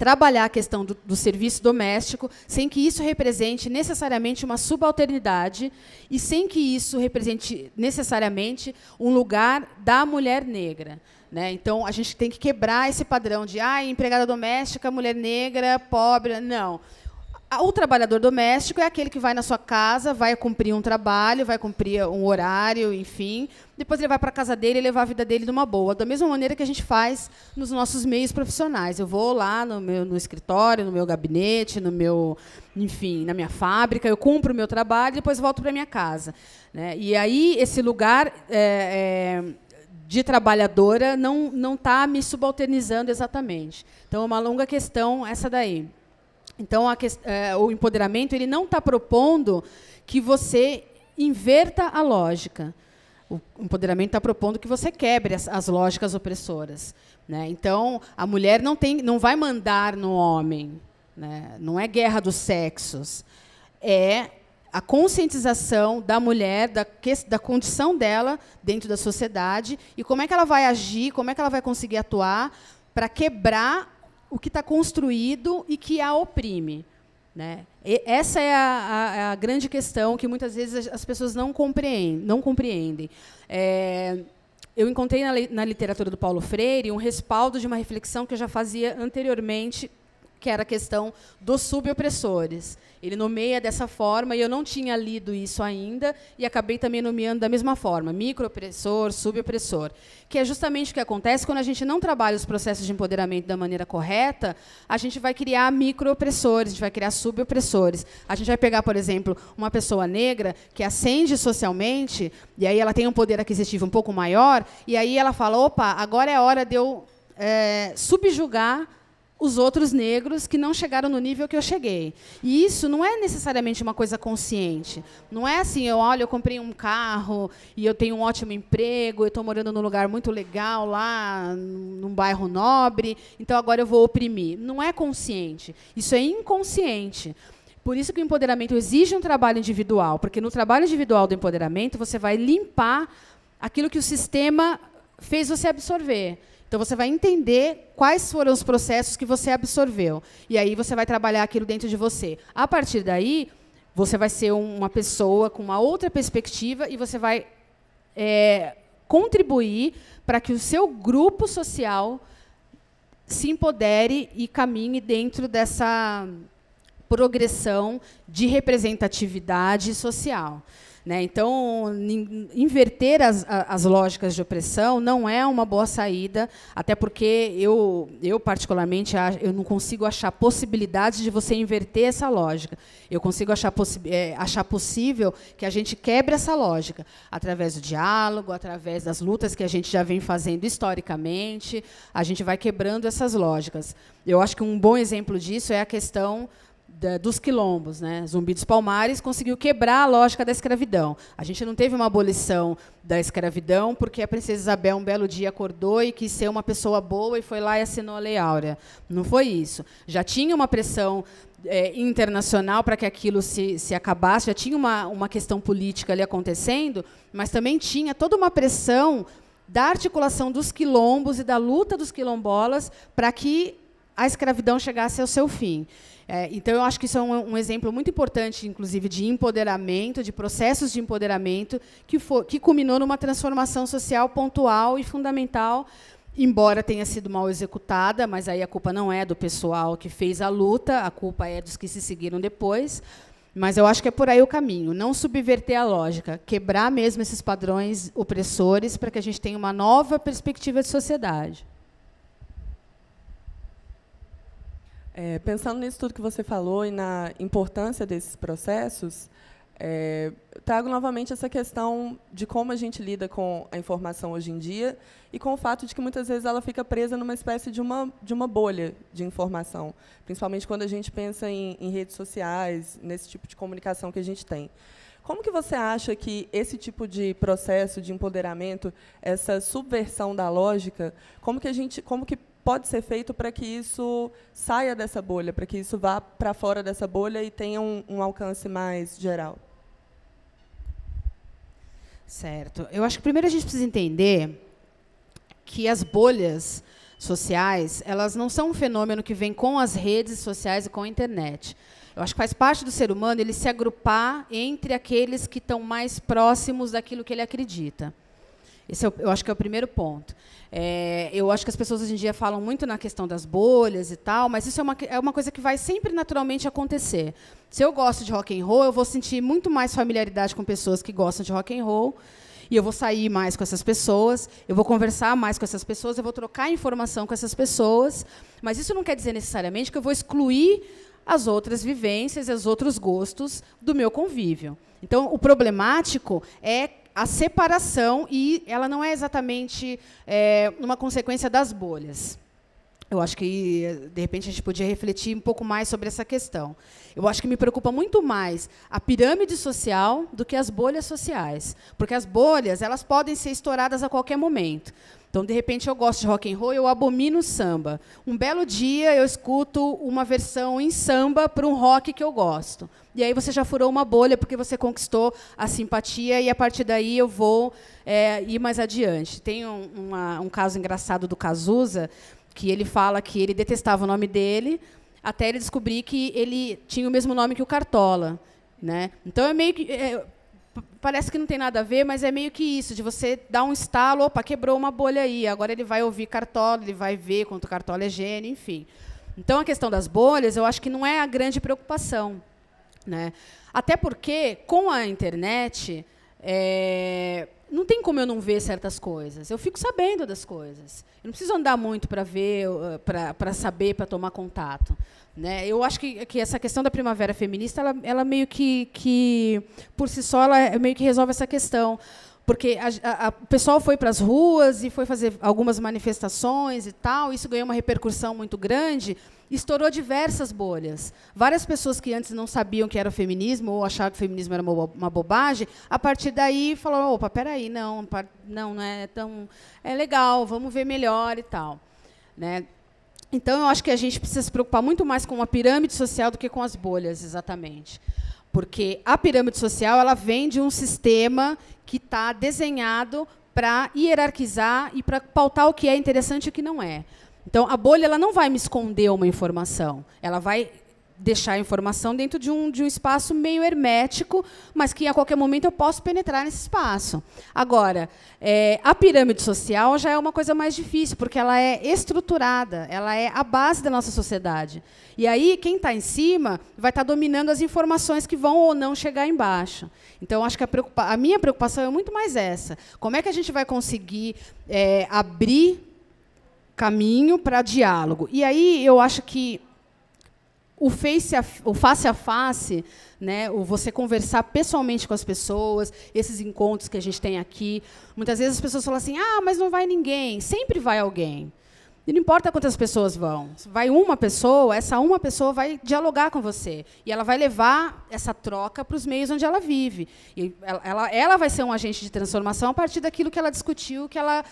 trabalhar a questão do, do serviço doméstico, sem que isso represente necessariamente uma subalternidade e sem que isso represente necessariamente um lugar da mulher negra. Né? Então, a gente tem que quebrar esse padrão de ah, empregada doméstica, mulher negra, pobre. Não. O trabalhador doméstico é aquele que vai na sua casa, vai cumprir um trabalho, vai cumprir um horário, enfim. Depois ele vai para a casa dele e levar a vida dele de uma boa. Da mesma maneira que a gente faz nos nossos meios profissionais. Eu vou lá no meu no escritório, no meu gabinete, no meu, enfim, na minha fábrica, eu cumpro o meu trabalho e depois volto para a minha casa. Né? E aí esse lugar é, é, de trabalhadora não não está me subalternizando exatamente. Então é uma longa questão essa daí. Então, a que, é, o empoderamento ele não está propondo que você inverta a lógica. O empoderamento está propondo que você quebre as, as lógicas opressoras. Né? Então, a mulher não, tem, não vai mandar no homem. Né? Não é guerra dos sexos. É a conscientização da mulher, da, da condição dela dentro da sociedade, e como é que ela vai agir, como é que ela vai conseguir atuar para quebrar o que está construído e que a oprime. Né? E essa é a, a, a grande questão que muitas vezes as pessoas não compreendem. Não compreendem. É, eu encontrei na, na literatura do Paulo Freire um respaldo de uma reflexão que eu já fazia anteriormente, que era a questão dos subopressores. Ele nomeia dessa forma, e eu não tinha lido isso ainda, e acabei também nomeando da mesma forma, microopressor, subopressor, que é justamente o que acontece quando a gente não trabalha os processos de empoderamento da maneira correta. A gente vai criar microopressores, a gente vai criar subopressores. A gente vai pegar, por exemplo, uma pessoa negra que ascende socialmente, e aí ela tem um poder aquisitivo um pouco maior, e aí ela fala, opa, agora é hora de eu é, subjugar os outros negros que não chegaram no nível que eu cheguei. E isso não é necessariamente uma coisa consciente. Não é assim, eu, olha, eu comprei um carro e eu tenho um ótimo emprego, eu estou morando num lugar muito legal lá, num bairro nobre, então agora eu vou oprimir. Não é consciente, isso é inconsciente. Por isso que o empoderamento exige um trabalho individual, porque no trabalho individual do empoderamento você vai limpar aquilo que o sistema fez você absorver. Então, você vai entender quais foram os processos que você absorveu. E aí você vai trabalhar aquilo dentro de você. A partir daí, você vai ser uma pessoa com uma outra perspectiva e você vai é, contribuir para que o seu grupo social se empodere e caminhe dentro dessa progressão de representatividade social. Né? Então, inverter as, as lógicas de opressão não é uma boa saída, até porque eu, eu particularmente, eu não consigo achar possibilidade de você inverter essa lógica. Eu consigo achar, é, achar possível que a gente quebre essa lógica, através do diálogo, através das lutas que a gente já vem fazendo historicamente, a gente vai quebrando essas lógicas. Eu acho que um bom exemplo disso é a questão dos quilombos. Né? Zumbi dos Palmares conseguiu quebrar a lógica da escravidão. A gente não teve uma abolição da escravidão porque a princesa Isabel, um belo dia, acordou e quis ser uma pessoa boa e foi lá e assinou a Lei Áurea. Não foi isso. Já tinha uma pressão é, internacional para que aquilo se, se acabasse, já tinha uma, uma questão política ali acontecendo, mas também tinha toda uma pressão da articulação dos quilombos e da luta dos quilombolas para que a escravidão chegasse ao seu fim. É, então, eu acho que isso é um, um exemplo muito importante, inclusive, de empoderamento, de processos de empoderamento, que, for, que culminou numa transformação social pontual e fundamental, embora tenha sido mal executada, mas aí a culpa não é do pessoal que fez a luta, a culpa é dos que se seguiram depois. Mas eu acho que é por aí o caminho, não subverter a lógica, quebrar mesmo esses padrões opressores para que a gente tenha uma nova perspectiva de sociedade. É, pensando nisso tudo que você falou e na importância desses processos, é, trago novamente essa questão de como a gente lida com a informação hoje em dia e com o fato de que, muitas vezes, ela fica presa numa espécie de uma, de uma bolha de informação, principalmente quando a gente pensa em, em redes sociais, nesse tipo de comunicação que a gente tem. Como que você acha que esse tipo de processo de empoderamento, essa subversão da lógica, como que a gente, como que pode ser feito para que isso saia dessa bolha, para que isso vá para fora dessa bolha e tenha um, um alcance mais geral? Certo. Eu acho que primeiro a gente precisa entender que as bolhas sociais, elas não são um fenômeno que vem com as redes sociais e com a internet. Eu acho que faz parte do ser humano ele se agrupar entre aqueles que estão mais próximos daquilo que ele acredita. Esse eu, eu acho que é o primeiro ponto. É, eu acho que as pessoas hoje em dia falam muito na questão das bolhas e tal, mas isso é uma, é uma coisa que vai sempre naturalmente acontecer. Se eu gosto de rock and roll, eu vou sentir muito mais familiaridade com pessoas que gostam de rock and roll, e eu vou sair mais com essas pessoas, eu vou conversar mais com essas pessoas, eu vou trocar informação com essas pessoas, mas isso não quer dizer necessariamente que eu vou excluir as outras vivências e os outros gostos do meu convívio. Então, o problemático é a separação, e ela não é exatamente é, uma consequência das bolhas. Eu acho que, de repente, a gente podia refletir um pouco mais sobre essa questão. Eu acho que me preocupa muito mais a pirâmide social do que as bolhas sociais, porque as bolhas elas podem ser estouradas a qualquer momento. Então, de repente, eu gosto de rock and roll, eu abomino o samba. Um belo dia, eu escuto uma versão em samba para um rock que eu gosto. E aí você já furou uma bolha, porque você conquistou a simpatia, e, a partir daí, eu vou é, ir mais adiante. Tem um, uma, um caso engraçado do Cazuza, que ele fala que ele detestava o nome dele, até ele descobrir que ele tinha o mesmo nome que o Cartola, né? Então, é meio que... É, parece que não tem nada a ver, mas é meio que isso, de você dar um estalo, opa, quebrou uma bolha aí, agora ele vai ouvir Cartola, ele vai ver quanto Cartola é gênio, enfim. Então, a questão das bolhas, eu acho que não é a grande preocupação, né? Até porque, com a internet, é, não tem como eu não ver certas coisas. Eu fico sabendo das coisas. Eu não preciso andar muito para ver, para saber, para tomar contato, né? Eu acho que, que essa questão da Primavera Feminista, ela, ela meio que, que, por si só, ela meio que resolve essa questão. Porque a, a, o pessoal foi para as ruas e foi fazer algumas manifestações e tal, isso ganhou uma repercussão muito grande, estourou diversas bolhas. Várias pessoas que antes não sabiam que era o feminismo ou achavam que o feminismo era uma, uma bobagem, a partir daí falaram, opa, peraí, não, não, não é tão... É legal, vamos ver melhor e tal, né? Então, eu acho que a gente precisa se preocupar muito mais com a pirâmide social do que com as bolhas, exatamente. Porque a pirâmide social ela vem de um sistema que está desenhado para hierarquizar e para pautar o que é interessante e o que não é. Então, a bolha ela não vai me esconder uma informação, ela vai deixar a informação dentro de um, de um espaço meio hermético, mas que, a qualquer momento, eu posso penetrar nesse espaço. Agora, é, a pirâmide social já é uma coisa mais difícil, porque ela é estruturada, ela é a base da nossa sociedade. E aí, quem está em cima vai estar dominando as informações que vão ou não chegar embaixo. Então, acho que a, preocupa- a minha preocupação é muito mais essa. Como é que a gente vai conseguir é, abrir caminho para diálogo? E aí, eu acho que O face a, o face a face, né, o você conversar pessoalmente com as pessoas, esses encontros que a gente tem aqui. Muitas vezes as pessoas falam assim, ah, mas não vai ninguém. Sempre vai alguém. E não importa quantas pessoas vão. Vai uma pessoa, essa uma pessoa vai dialogar com você. E ela vai levar essa troca para os meios onde ela vive. E ela, ela, ela vai ser um agente de transformação a partir daquilo que ela discutiu, que ela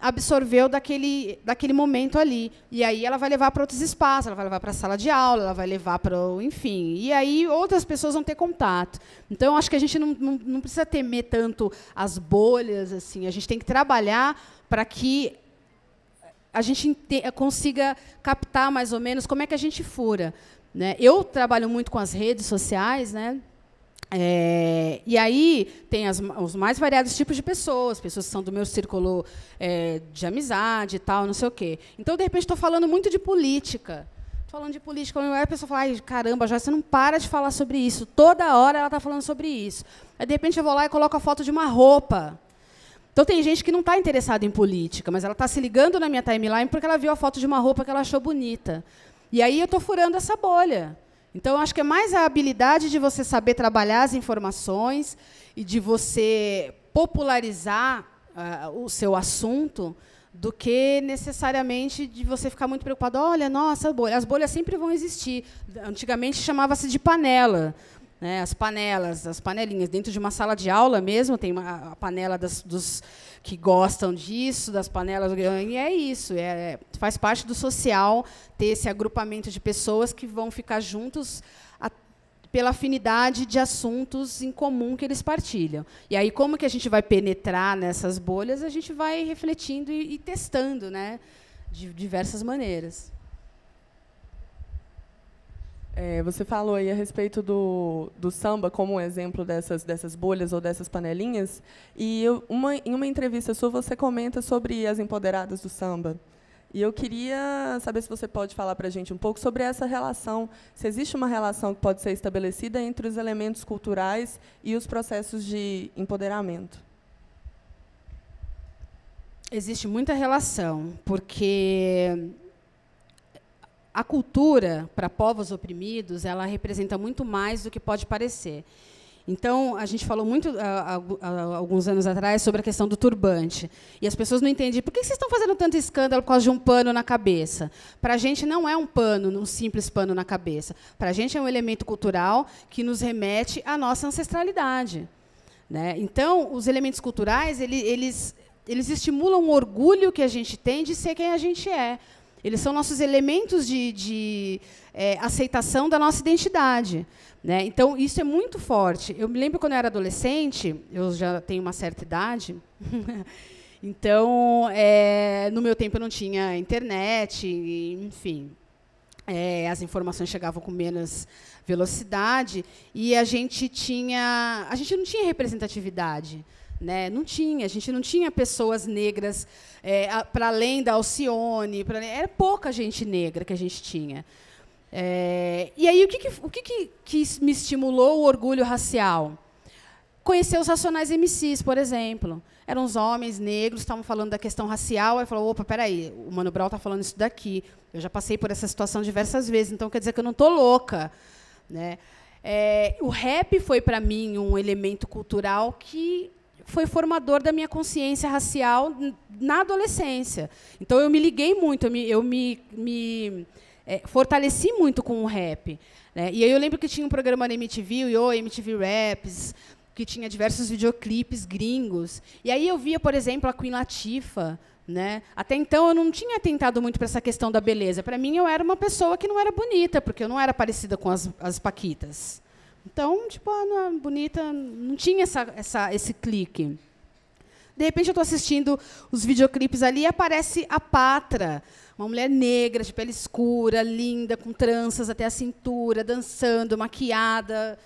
absorveu daquele, daquele momento ali. E aí ela vai levar para outros espaços, ela vai levar para a sala de aula, ela vai levar para o... Enfim. E aí outras pessoas vão ter contato. Então, acho que a gente não, não, não precisa temer tanto as bolhas, assim. A gente tem que trabalhar para que a gente consiga captar mais ou menos como é que a gente fura, né? Eu trabalho muito com as redes sociais, né? É, e aí tem as, os mais variados tipos de pessoas, pessoas que são do meu círculo é, de amizade e tal, não sei o quê. Então, de repente, estou falando muito de política. Estou falando de política, aí a pessoa fala, ai, caramba, Joice, você não para de falar sobre isso. Toda hora ela está falando sobre isso. Aí, de repente, eu vou lá e coloco a foto de uma roupa. Então, tem gente que não está interessada em política, mas ela está se ligando na minha timeline porque ela viu a foto de uma roupa que ela achou bonita. E aí eu estou furando essa bolha. Então, acho que é mais a habilidade de você saber trabalhar as informações e de você popularizar uh, o seu assunto do que, necessariamente, de você ficar muito preocupado. Olha, nossa, bolha. As bolhas sempre vão existir. Antigamente, chamava-se de panela, né? As panelas, as panelinhas. Dentro de uma sala de aula mesmo, tem uma, a panela das, dos que gostam disso, das panelas... E é isso. É, faz parte do social ter esse agrupamento de pessoas que vão ficar juntos a, pela afinidade de assuntos em comum que eles partilham. E aí, como que a gente vai penetrar nessas bolhas? A gente vai refletindo e, e testando, né? de diversas maneiras. É, você falou aí a respeito do, do samba como um exemplo dessas, dessas bolhas ou dessas panelinhas, e eu, uma, em uma entrevista sua você comenta sobre as empoderadas do samba. E eu queria saber se você pode falar para a gente um pouco sobre essa relação, se existe uma relação que pode ser estabelecida entre os elementos culturais e os processos de empoderamento. Existe muita relação, porque a cultura, para povos oprimidos, ela representa muito mais do que pode parecer. Então, a gente falou muito, há, há alguns anos atrás, sobre a questão do turbante. E as pessoas não entendem por que vocês estão fazendo tanto escândalo por causa de um pano na cabeça. Para a gente, não é um pano, um simples pano na cabeça. Para a gente, é um elemento cultural que nos remete à nossa ancestralidade. Né? Então, os elementos culturais, eles, eles, eles estimulam o orgulho que a gente tem de ser quem a gente é. Eles são nossos elementos de, de é, aceitação da nossa identidade. Né? Então, isso é muito forte. Eu me lembro, quando eu era adolescente, eu já tenho uma certa idade, então, é, no meu tempo, eu não tinha internet, enfim. É, as informações chegavam com menos velocidade, e a gente, tinha, a gente não tinha representatividade. Né? Não tinha, a gente não tinha pessoas negras é, para além da Alcione, pra, era pouca gente negra que a gente tinha. É, e aí o, que, que, o que, que, que me estimulou o orgulho racial? Conhecer os Racionais M Cs, por exemplo. Eram os homens negros, estavam falando da questão racial, aí falou, opa, peraí, o Mano Brown está falando isso daqui, eu já passei por essa situação diversas vezes, então quer dizer que eu não estou louca. Né? É, o rap foi, para mim, um elemento cultural que foi formador da minha consciência racial na adolescência. Então, eu me liguei muito, eu me, eu me, me é, fortaleci muito com o rap. Né? E aí eu lembro que tinha um programa na M T V, o M T V Raps, que tinha diversos videoclipes gringos. E aí eu via, por exemplo, a Queen Latifah. Né? Até então, eu não tinha atentado muito para essa questão da beleza. Para mim, eu era uma pessoa que não era bonita, porque eu não era parecida com as, as paquitas. Então, tipo, ah, não, bonita, não tinha essa, essa, esse clique. De repente, eu estou assistindo os videoclipes ali e aparece a Patra, uma mulher negra, de pele escura, linda, com tranças até a cintura, dançando, maquiada.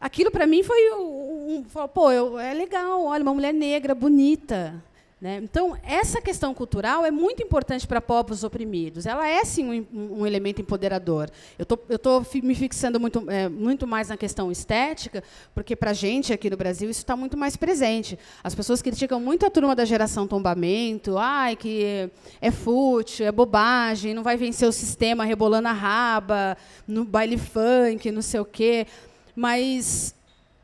Aquilo, para mim, foi um... um pô, eu, é legal, olha, uma mulher negra, bonita. Né? Então, essa questão cultural é muito importante para povos oprimidos. Ela é, sim, um, um elemento empoderador. Eu tô, eu tô me fixando muito, é, muito mais na questão estética, porque, para a gente, aqui no Brasil, isso está muito mais presente. As pessoas criticam muito a turma da geração tombamento, ai, que é fútil, é bobagem, não vai vencer o sistema rebolando a raba, no baile funk, não sei o quê. Mas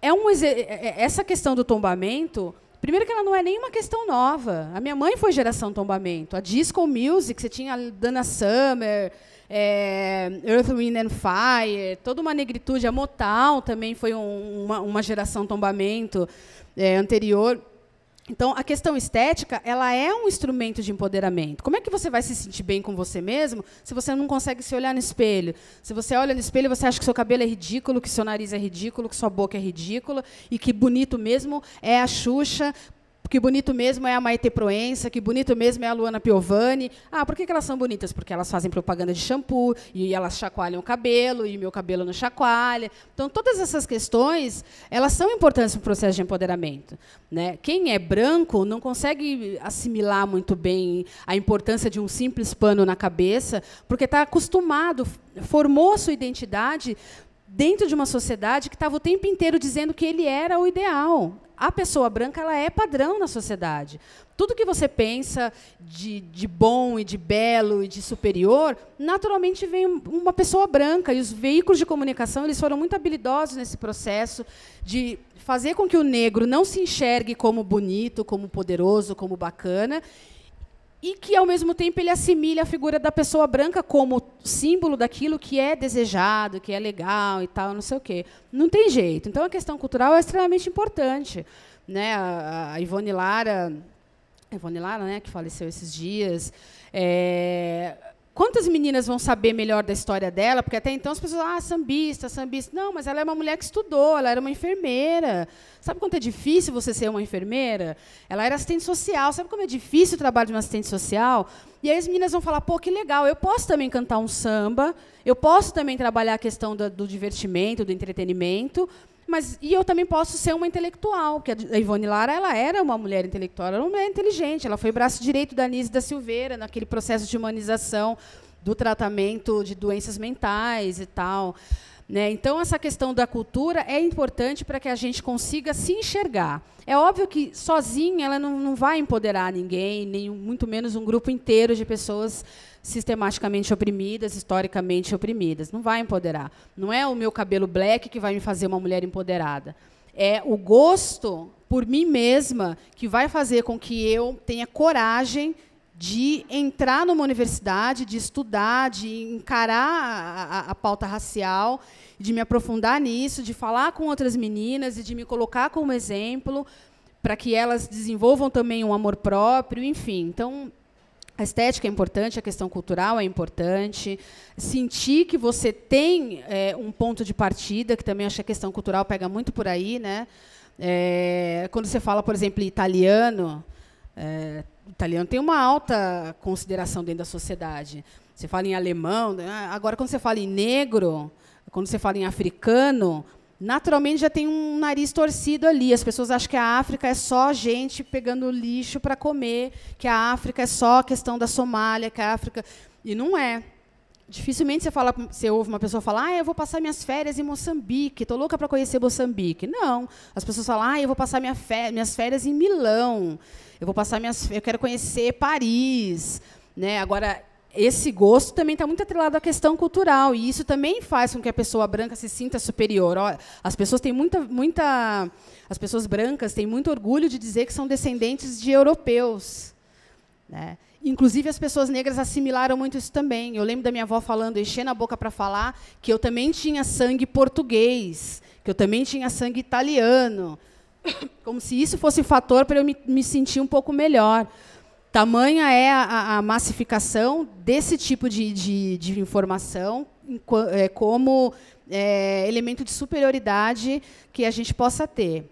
é um, essa questão do tombamento... Primeiro que ela não é nenhuma questão nova. A minha mãe foi geração tombamento. A disco music, você tinha a Dana Summer, é, Earth, Wind and Fire, toda uma negritude. A Motown também foi um, uma, uma geração tombamento é, anterior. Então, a questão estética, ela é um instrumento de empoderamento. Como é que você vai se sentir bem com você mesmo se você não consegue se olhar no espelho? Se você olha no espelho, você acha que seu cabelo é ridículo, que seu nariz é ridículo, que sua boca é ridícula, e que bonito mesmo é a Xuxa, que bonito mesmo é a Maite Proença, que bonito mesmo é a Luana Piovani. Ah, por que elas são bonitas? Porque elas fazem propaganda de shampoo, e elas chacoalham o cabelo, e meu cabelo não chacoalha. Então, todas essas questões, elas são importantes para o processo de empoderamento. Né? Quem é branco não consegue assimilar muito bem a importância de um simples pano na cabeça, porque está acostumado, formou sua identidade dentro de uma sociedade que estava o tempo inteiro dizendo que ele era o ideal. A pessoa branca, ela é padrão na sociedade. Tudo que você pensa de, de bom e de belo e de superior, naturalmente vem uma pessoa branca. E os veículos de comunicação, eles foram muito habilidosos nesse processo de fazer com que o negro não se enxergue como bonito, como poderoso, como bacana, e que, ao mesmo tempo, ele assimile a figura da pessoa branca como símbolo daquilo que é desejado, que é legal e tal, não sei o quê. Não tem jeito. Então, a questão cultural é extremamente importante. Né? A Ivone Lara, Ivone Lara, né, que faleceu esses dias, é, Quantas meninas vão saber melhor da história dela? Porque até então as pessoas, ah, sambista, sambista. Não, mas ela é uma mulher que estudou, ela era uma enfermeira. Sabe quanto é difícil você ser uma enfermeira? Ela era assistente social. Sabe como é difícil o trabalho de uma assistente social? E aí as meninas vão falar, pô, que legal, eu posso também cantar um samba, eu posso também trabalhar a questão do, do divertimento, do entretenimento, mas e eu também posso ser uma intelectual, porque a Ivone Lara ela era uma mulher intelectual, ela era uma mulher inteligente, ela foi braço direito da Anísia da Silveira naquele processo de humanização do tratamento de doenças mentais e tal. Né? Então, essa questão da cultura é importante para que a gente consiga se enxergar. É óbvio que, sozinha, ela não, não vai empoderar ninguém, nem muito menos um grupo inteiro de pessoas sistematicamente oprimidas, historicamente oprimidas. Não vai empoderar. Não é o meu cabelo black que vai me fazer uma mulher empoderada. É o gosto por mim mesma que vai fazer com que eu tenha coragem de entrar numa universidade, de estudar, de encarar a, a, a pauta racial, de me aprofundar nisso, de falar com outras meninas e de me colocar como exemplo para que elas desenvolvam também um amor próprio, enfim. Então, a estética é importante, a questão cultural é importante, sentir que você tem é, um ponto de partida, que também acho que a questão cultural pega muito por aí, né? É, quando você fala, por exemplo, italiano, é, o italiano tem uma alta consideração dentro da sociedade. Você fala em alemão, agora, quando você fala em negro, quando você fala em africano, naturalmente já tem um nariz torcido ali. As pessoas acham que a África é só gente pegando lixo para comer, que a África é só a questão da Somália, que a África... E não é. Dificilmente você, fala, você ouve uma pessoa falar, ah, eu vou passar minhas férias em Moçambique, estou louca para conhecer Moçambique. Não. As pessoas falam, ah, eu vou passar minha férias, minhas férias em Milão, eu vou passar minhas, eu quero conhecer Paris. Né? Agora, esse gosto também está muito atrelado à questão cultural, e isso também faz com que a pessoa branca se sinta superior. As pessoas têm muita, muita, as pessoas brancas têm muito orgulho de dizer que são descendentes de europeus. Né? Inclusive, as pessoas negras assimilaram muito isso também. Eu lembro da minha avó falando, enchendo a boca para falar, que eu também tinha sangue português, que eu também tinha sangue italiano, como se isso fosse um fator para eu me, me sentir um pouco melhor. Tamanha é a, a massificação desse tipo de, de, de informação como é, elemento de superioridade que a gente possa ter.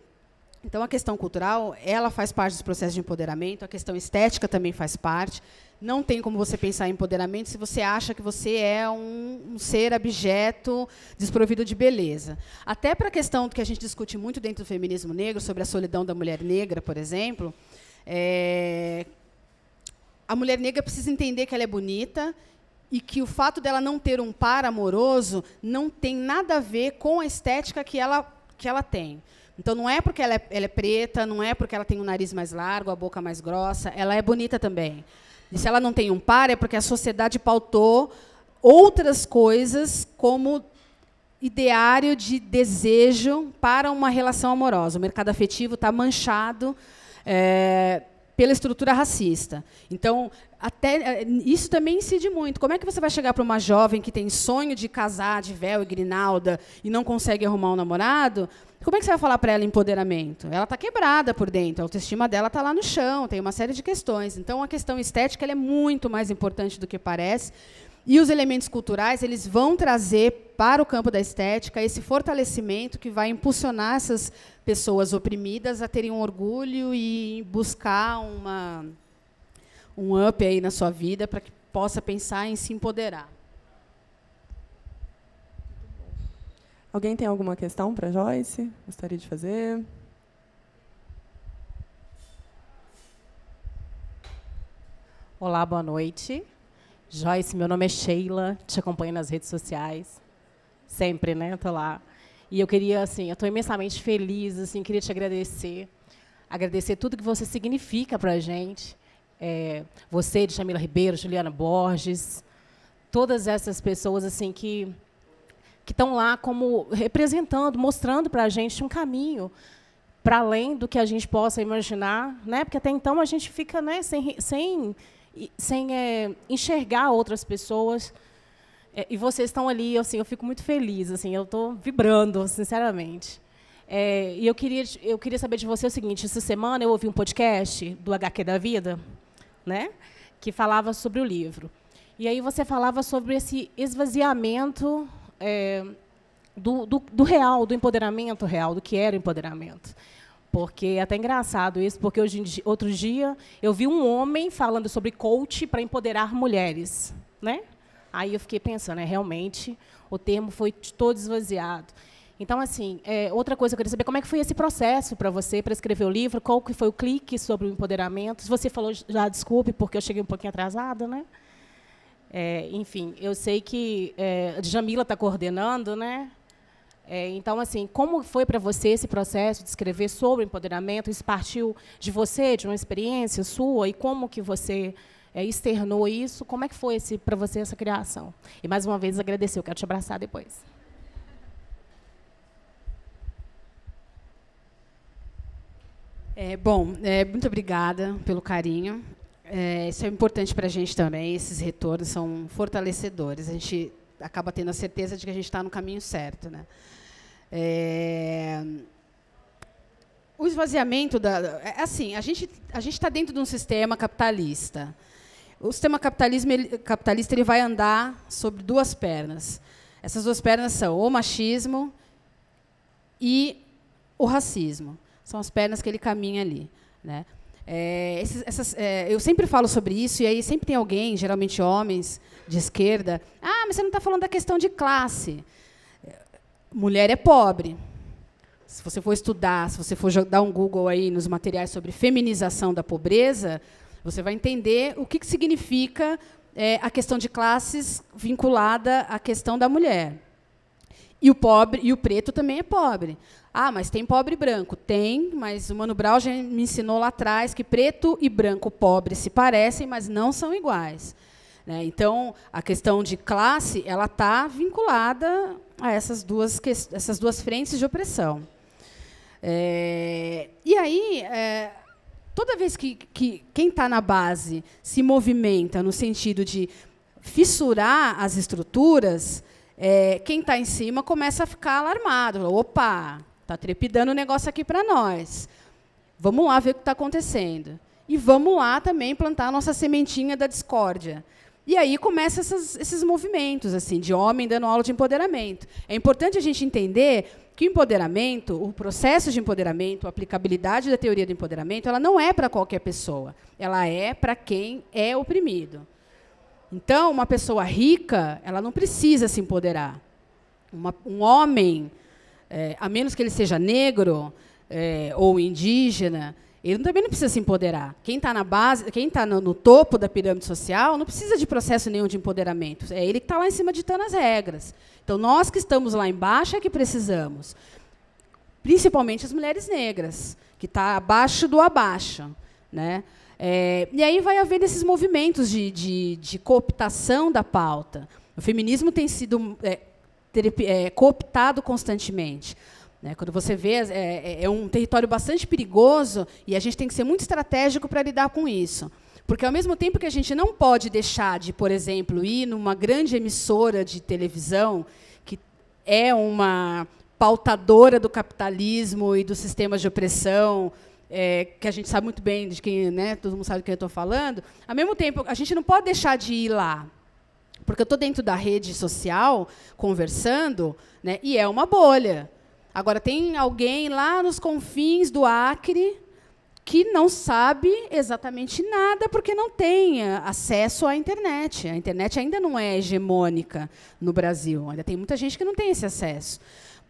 Então, a questão cultural, ela faz parte dos processos de empoderamento, a questão estética também faz parte. Não tem como você pensar em empoderamento se você acha que você é um, um ser abjeto, desprovido de beleza. Até para a questão que a gente discute muito dentro do feminismo negro, sobre a solidão da mulher negra, por exemplo, é, a mulher negra precisa entender que ela é bonita e que o fato dela não ter um par amoroso não tem nada a ver com a estética que ela, que ela tem. Então, não é porque ela é, ela é preta, não é porque ela tem um nariz mais largo, a boca mais grossa, ela é bonita também. E se ela não tem um par, é porque a sociedade pautou outras coisas como ideário de desejo para uma relação amorosa. O mercado afetivo está manchado é, pela estrutura racista. Então, até, isso também incide muito. Como é que você vai chegar para uma jovem que tem sonho de casar de véu e grinalda e não consegue arrumar um namorado? Como é que você vai falar para ela empoderamento? Ela está quebrada por dentro, a autoestima dela está lá no chão, tem uma série de questões. Então, a questão estética ela é muito mais importante do que parece. E os elementos culturais eles vão trazer para o campo da estética esse fortalecimento que vai impulsionar essas pessoas oprimidas a terem um orgulho e buscar uma, um up aí na sua vida para que possa pensar em se empoderar. Alguém tem alguma questão para a Joice? Gostaria de fazer? Olá, boa noite. Joice, meu nome é Sheila, te acompanho nas redes sociais. Sempre, né? Estou lá. E eu queria, assim, eu estou imensamente feliz, assim, queria te agradecer. Agradecer tudo que você significa para a gente. É, você, Djamila Ribeiro, Juliana Borges, todas essas pessoas, assim, que... que estão lá como representando, mostrando para a gente um caminho para além do que a gente possa imaginar, né? Porque até então a gente fica, né, sem, sem, sem é, enxergar outras pessoas. É, e vocês estão ali, assim, eu fico muito feliz, assim, eu estou vibrando, sinceramente. É, e eu queria, eu queria saber de você o seguinte: essa semana eu ouvi um podcast do agá quê da Vida, né, que falava sobre o livro. E aí você falava sobre esse esvaziamento é, do, do, do real, do empoderamento real, do que era o empoderamento. Porque é até engraçado isso, porque hoje, outro dia eu vi um homem falando sobre coach para empoderar mulheres, né? Aí eu fiquei pensando, é, realmente o termo foi todo esvaziado. Então, assim, é, outra coisa que eu queria saber, como é que foi esse processo para você, para escrever o livro? Qual que foi o clique sobre o empoderamento? Se você falou, já desculpe, porque eu cheguei um pouquinho atrasada, né? É, enfim, eu sei que é, a Djamila está coordenando, né? É, então, assim, como foi para você esse processo de escrever sobre o empoderamento? Isso partiu de você, de uma experiência sua? E como que você é, externou isso? Como é que foi para você essa criação? E, mais uma vez, agradecer. Eu quero te abraçar depois. É, bom, é, muito obrigada pelo carinho. É, isso é importante para a gente também. Esses retornos são fortalecedores. A gente acaba tendo a certeza de que a gente está no caminho certo, né? É, o esvaziamento da, assim, a gente a gente está dentro de um sistema capitalista. O sistema capitalismo ele, capitalista ele vai andar sobre duas pernas. Essas duas pernas são o machismo e o racismo. São as pernas que ele caminha ali, né? É, esses, essas, é, eu sempre falo sobre isso, e aí sempre tem alguém, geralmente homens de esquerda, ah, mas você não está falando da questão de classe. Mulher é pobre. Se você for estudar, se você for dar um Google aí nos materiais sobre feminização da pobreza, você vai entender o que, que significa é, a questão de classes vinculada à questão da mulher. E o pobre e o preto também é pobre. Ah, mas tem pobre e branco. Tem, mas o Mano Brown já me ensinou lá atrás que preto e branco pobre se parecem, mas não são iguais, né? Então, a questão de classe ela está vinculada a essas duas, essas duas frentes de opressão. É, e aí, é, toda vez que, que quem está na base se movimenta no sentido de fissurar as estruturas, é, quem está em cima começa a ficar alarmado. Opa! Está trepidando o negócio aqui para nós. Vamos lá ver o que está acontecendo. E vamos lá também plantar a nossa sementinha da discórdia. E aí começam essas, esses movimentos assim, de homem dando aula de empoderamento. É importante a gente entender que o empoderamento, o processo de empoderamento, a aplicabilidade da teoria do empoderamento, ela não é para qualquer pessoa. Ela é para quem é oprimido. Então, uma pessoa rica, ela não precisa se empoderar. Uma, um homem... É, a menos que ele seja negro é, ou indígena, ele também não precisa se empoderar. Quem está na base, quem está no, no topo da pirâmide social não precisa de processo nenhum de empoderamento. É ele que está lá em cima ditando as regras. Então, nós que estamos lá embaixo é que precisamos. Principalmente as mulheres negras, que está abaixo do abaixo, né? É, e aí vai haver esses movimentos de, de, de cooptação da pauta. O feminismo tem sido... É, cooptado constantemente. Quando você vê, é um território bastante perigoso e a gente tem que ser muito estratégico para lidar com isso. Porque, ao mesmo tempo que a gente não pode deixar de, por exemplo, ir numa grande emissora de televisão que é uma pautadora do capitalismo e dos sistemas de opressão, é, que a gente sabe muito bem de quem, né, todo mundo sabe do que eu estou falando, ao mesmo tempo, a gente não pode deixar de ir lá. Porque eu estou dentro da rede social, conversando, né, e é uma bolha. Agora, tem alguém lá nos confins do Acre que não sabe exatamente nada porque não tem acesso à internet. A internet ainda não é hegemônica no Brasil. Ainda tem muita gente que não tem esse acesso,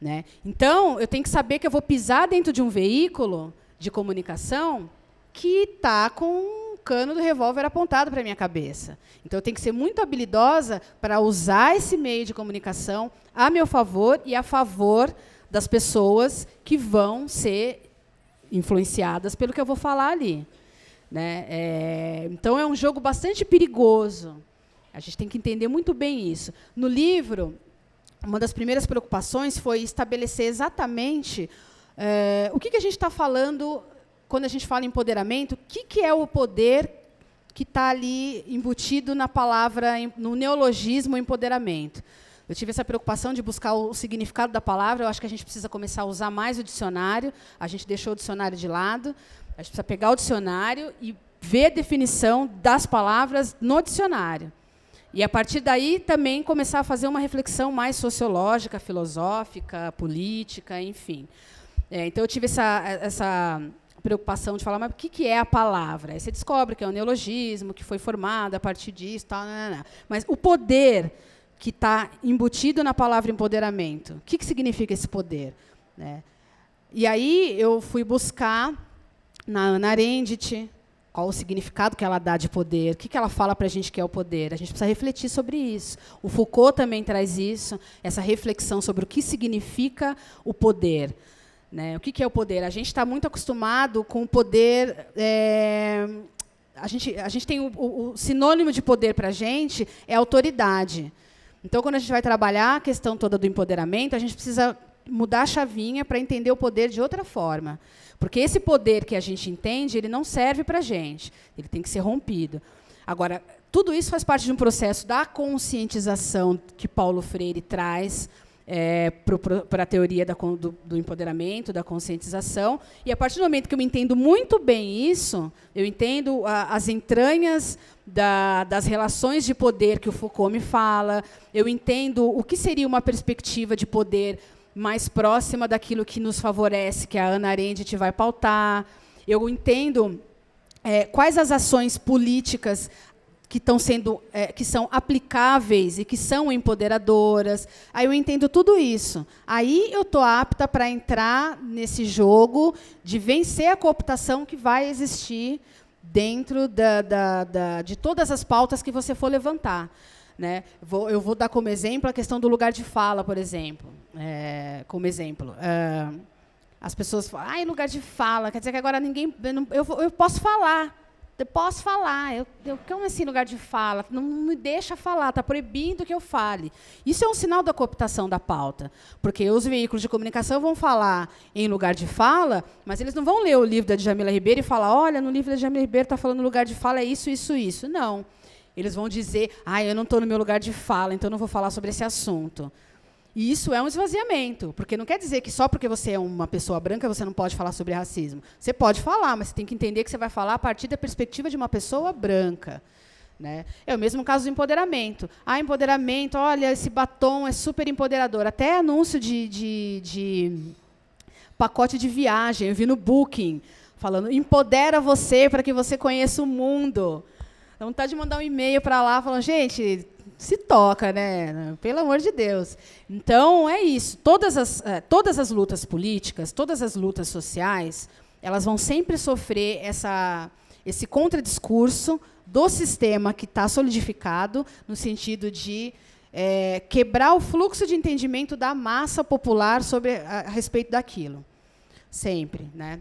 né? Então, eu tenho que saber que eu vou pisar dentro de um veículo de comunicação que está com... o cano do revólver apontado para a minha cabeça. Então, eu tenho que ser muito habilidosa para usar esse meio de comunicação a meu favor e a favor das pessoas que vão ser influenciadas pelo que eu vou falar ali, né? É, então, é um jogo bastante perigoso. A gente tem que entender muito bem isso. No livro, uma das primeiras preocupações foi estabelecer exatamente é, o que, que a gente está falando... Quando a gente fala em empoderamento, o que, que é o poder que está ali embutido na palavra, no neologismo empoderamento? Eu tive essa preocupação de buscar o significado da palavra, eu acho que a gente precisa começar a usar mais o dicionário, a gente deixou o dicionário de lado, a gente precisa pegar o dicionário e ver a definição das palavras no dicionário. E, a partir daí, também começar a fazer uma reflexão mais sociológica, filosófica, política, enfim. É, então, eu tive essa, essa preocupação de falar, mas o que, que é a palavra? Aí você descobre que é um neologismo, que foi formado a partir disso, tal, não, não, não. Mas o poder que está embutido na palavra empoderamento, o que, que significa esse poder? Né? E aí eu fui buscar na Hannah Arendt qual o significado que ela dá de poder, o que, que ela fala para a gente que é o poder. A gente precisa refletir sobre isso. O Foucault também traz isso, essa reflexão sobre o que significa o poder. Né? O que, que é o poder? A gente está muito acostumado com o poder... É... A, gente, a gente tem o, o, o sinônimo de poder para a gente é autoridade. Então, quando a gente vai trabalhar a questão toda do empoderamento, a gente precisa mudar a chavinha para entender o poder de outra forma. Porque esse poder que a gente entende, ele não serve para a gente. Ele tem que ser rompido. Agora, tudo isso faz parte de um processo da conscientização que Paulo Freire traz é, para a teoria da, do, do empoderamento, da conscientização. E, a partir do momento que eu entendo muito bem isso, eu entendo a, as entranhas da, das relações de poder que o Foucault me fala, eu entendo o que seria uma perspectiva de poder mais próxima daquilo que nos favorece, que a Hannah Arendt vai pautar. Eu entendo é, quais as ações políticas que estão sendo, é, que são aplicáveis e que são empoderadoras. Aí eu entendo tudo isso. Aí eu estou apta para entrar nesse jogo de vencer a cooptação que vai existir dentro da, da, da, de todas as pautas que você for levantar. Né? Vou, eu vou dar como exemplo a questão do lugar de fala, por exemplo. É, como exemplo, é, as pessoas falam, ah, lugar de fala, quer dizer que agora ninguém... Eu, eu posso falar, eu posso falar. Eu, eu, como assim lugar de fala? Não me deixa falar, está proibindo que eu fale. Isso é um sinal da cooptação da pauta, porque os veículos de comunicação vão falar em lugar de fala, mas eles não vão ler o livro da Djamila Ribeiro e falar, olha, no livro da Djamila Ribeiro está falando lugar de fala é isso, isso, isso. Não. Eles vão dizer, ah, eu não estou no meu lugar de fala, então não vou falar sobre esse assunto. E isso é um esvaziamento, porque não quer dizer que só porque você é uma pessoa branca você não pode falar sobre racismo. Você pode falar, mas você tem que entender que você vai falar a partir da perspectiva de uma pessoa branca. Né? É o mesmo caso do empoderamento. Ah, empoderamento, olha, esse batom é super empoderador. Até anúncio de, de, de pacote de viagem, eu vi no Booking, falando, empodera você para que você conheça o mundo. Dá vontade de mandar um e-mail para lá, falando, gente, se toca, né? Pelo amor de Deus. Então, é isso. Todas as, eh, todas as lutas políticas, todas as lutas sociais, elas vão sempre sofrer essa, esse contradiscurso do sistema que está solidificado, no sentido de eh, quebrar o fluxo de entendimento da massa popular sobre, a, a respeito daquilo. Sempre, né?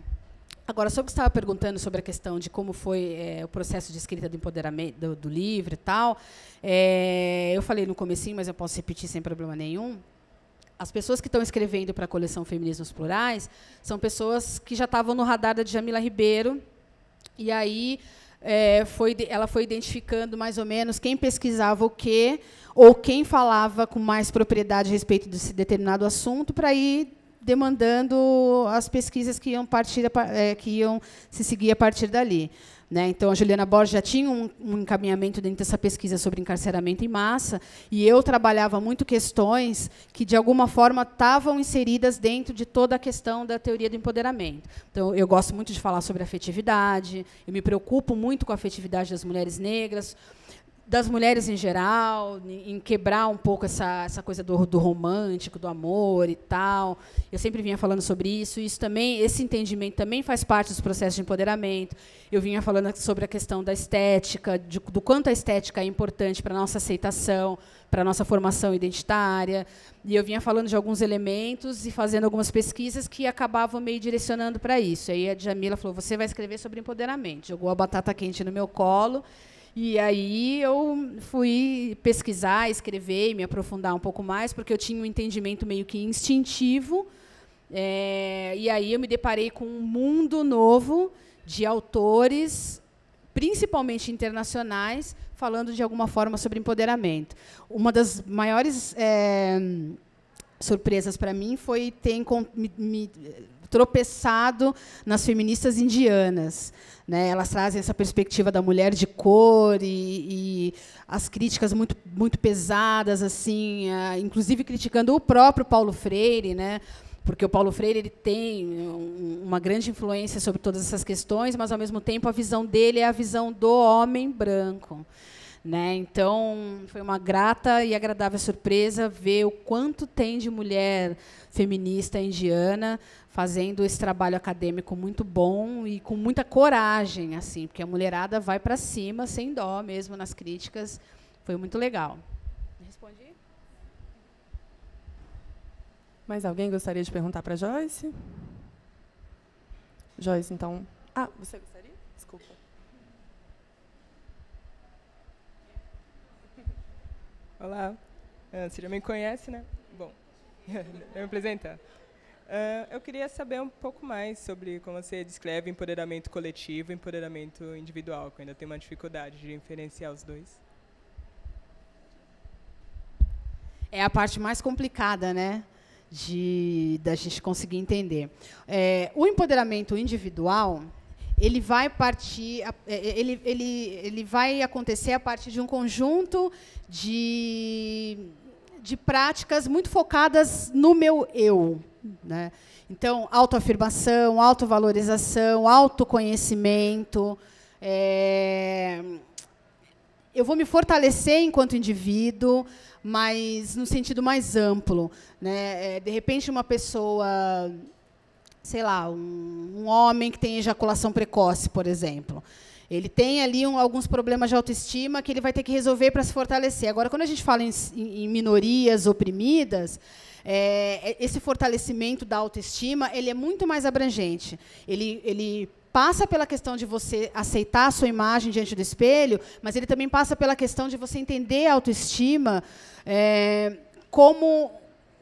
Agora, sobre o que você estava perguntando sobre a questão de como foi é, o processo de escrita do empoderamento do, do livro e tal, é, eu falei no comecinho, mas eu posso repetir sem problema nenhum, as pessoas que estão escrevendo para a coleção Feminismos Plurais são pessoas que já estavam no radar da Djamila Ribeiro, e aí é, foi, ela foi identificando mais ou menos quem pesquisava o quê, ou quem falava com mais propriedade a respeito desse determinado assunto, para ir demandando as pesquisas que iam, partir, que iam se seguir a partir dali. Né? Então, a Juliana Borges já tinha um, um encaminhamento dentro dessa pesquisa sobre encarceramento em massa, e eu trabalhava muito questões que, de alguma forma, estavam inseridas dentro de toda a questão da teoria do empoderamento. Então, eu gosto muito de falar sobre afetividade, eu me preocupo muito com a afetividade das mulheres negras, das mulheres em geral, em quebrar um pouco essa, essa coisa do, do romântico, do amor e tal. Eu sempre vinha falando sobre isso. Isso também, esse entendimento também faz parte dos processos de empoderamento. Eu vinha falando sobre a questão da estética, de, do quanto a estética é importante para a nossa aceitação, para a nossa formação identitária. E eu vinha falando de alguns elementos e fazendo algumas pesquisas que acabavam meio direcionando para isso. Aí a Djamila falou, você vai escrever sobre empoderamento. Jogou a batata quente no meu colo. E aí eu fui pesquisar, escrever e me aprofundar um pouco mais, porque eu tinha um entendimento meio que instintivo. É, e aí eu me deparei com um mundo novo de autores, principalmente internacionais, falando de alguma forma sobre empoderamento. Uma das maiores é, surpresas para mim foi ter me, me tropeçado nas feministas indianas. Né? Elas trazem essa perspectiva da mulher de cor e, e as críticas muito, muito pesadas, assim, inclusive criticando o próprio Paulo Freire, né? Porque o Paulo Freire ele tem uma grande influência sobre todas essas questões, mas, ao mesmo tempo, a visão dele é a visão do homem branco. Né? Então, foi uma grata e agradável surpresa ver o quanto tem de mulher feminista indiana fazendo esse trabalho acadêmico muito bom e com muita coragem, assim, porque a mulherada vai para cima, sem dó mesmo, nas críticas. Foi muito legal. Respondi? Mais alguém gostaria de perguntar para a Joice? Joice, então... Ah, você gostaria? Desculpa. Olá, você já me conhece, né? Bom, eu me apresentar. Eu queria saber um pouco mais sobre como você descreve empoderamento coletivo e empoderamento individual, que eu ainda tenho uma dificuldade de diferenciar os dois. É a parte mais complicada, né? De, da gente conseguir entender. É, o empoderamento individual... Ele vai partir, ele, ele, ele vai acontecer a partir de um conjunto de, de práticas muito focadas no meu eu, né? Então, autoafirmação, autovalorização, autoconhecimento. É... Eu vou me fortalecer enquanto indivíduo, mas no sentido mais amplo, né? De repente, uma pessoa... sei lá, um, um homem que tem ejaculação precoce, por exemplo. Ele tem ali um, alguns problemas de autoestima que ele vai ter que resolver para se fortalecer. Agora, quando a gente fala em, em minorias oprimidas, é, esse fortalecimento da autoestima ele é muito mais abrangente. Ele, ele passa pela questão de você aceitar a sua imagem diante do espelho, mas ele também passa pela questão de você entender a autoestima é, como...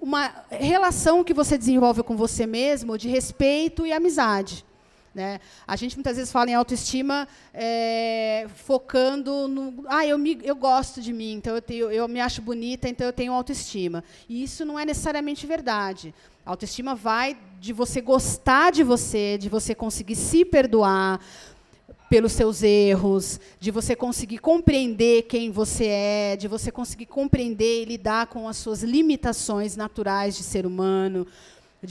uma relação que você desenvolve com você mesmo de respeito e amizade. Né? A gente, muitas vezes, fala em autoestima é, focando no... Ah, eu, me, eu gosto de mim, então eu, tenho, eu me acho bonita, então eu tenho autoestima. E isso não é necessariamente verdade. A autoestima vai de você gostar de você, de você conseguir se perdoar pelos seus erros, de você conseguir compreender quem você é, de você conseguir compreender e lidar com as suas limitações naturais de ser humano,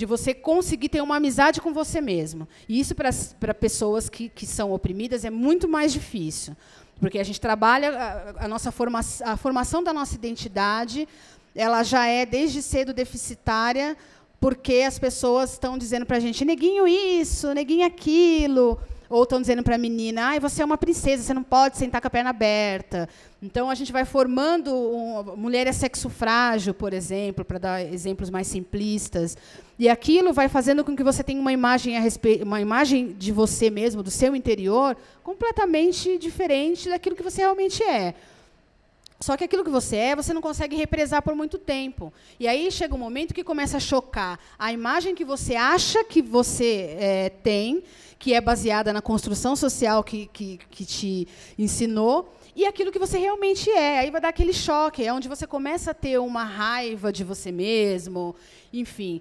de você conseguir ter uma amizade com você mesmo. E isso, para, para pessoas que, que são oprimidas, é muito mais difícil, porque a gente trabalha a, a, nossa forma, a formação da nossa identidade, ela já é, desde cedo, deficitária, porque as pessoas estão dizendo para a gente, neguinho isso, neguinho aquilo... Ou estão dizendo para a menina, ah, você é uma princesa, você não pode sentar com a perna aberta. Então, a gente vai formando... Um... Mulher é sexo frágil, por exemplo, para dar exemplos mais simplistas. E aquilo vai fazendo com que você tenha uma imagem, a respe... uma imagem de você mesmo, do seu interior, completamente diferente daquilo que você realmente é. Só que aquilo que você é, você não consegue represar por muito tempo. E aí chega um momento que começa a chocar a imagem que você acha que você é, tem, que é baseada na construção social que, que, que te ensinou, e aquilo que você realmente é. Aí vai dar aquele choque, é onde você começa a ter uma raiva de você mesmo, enfim...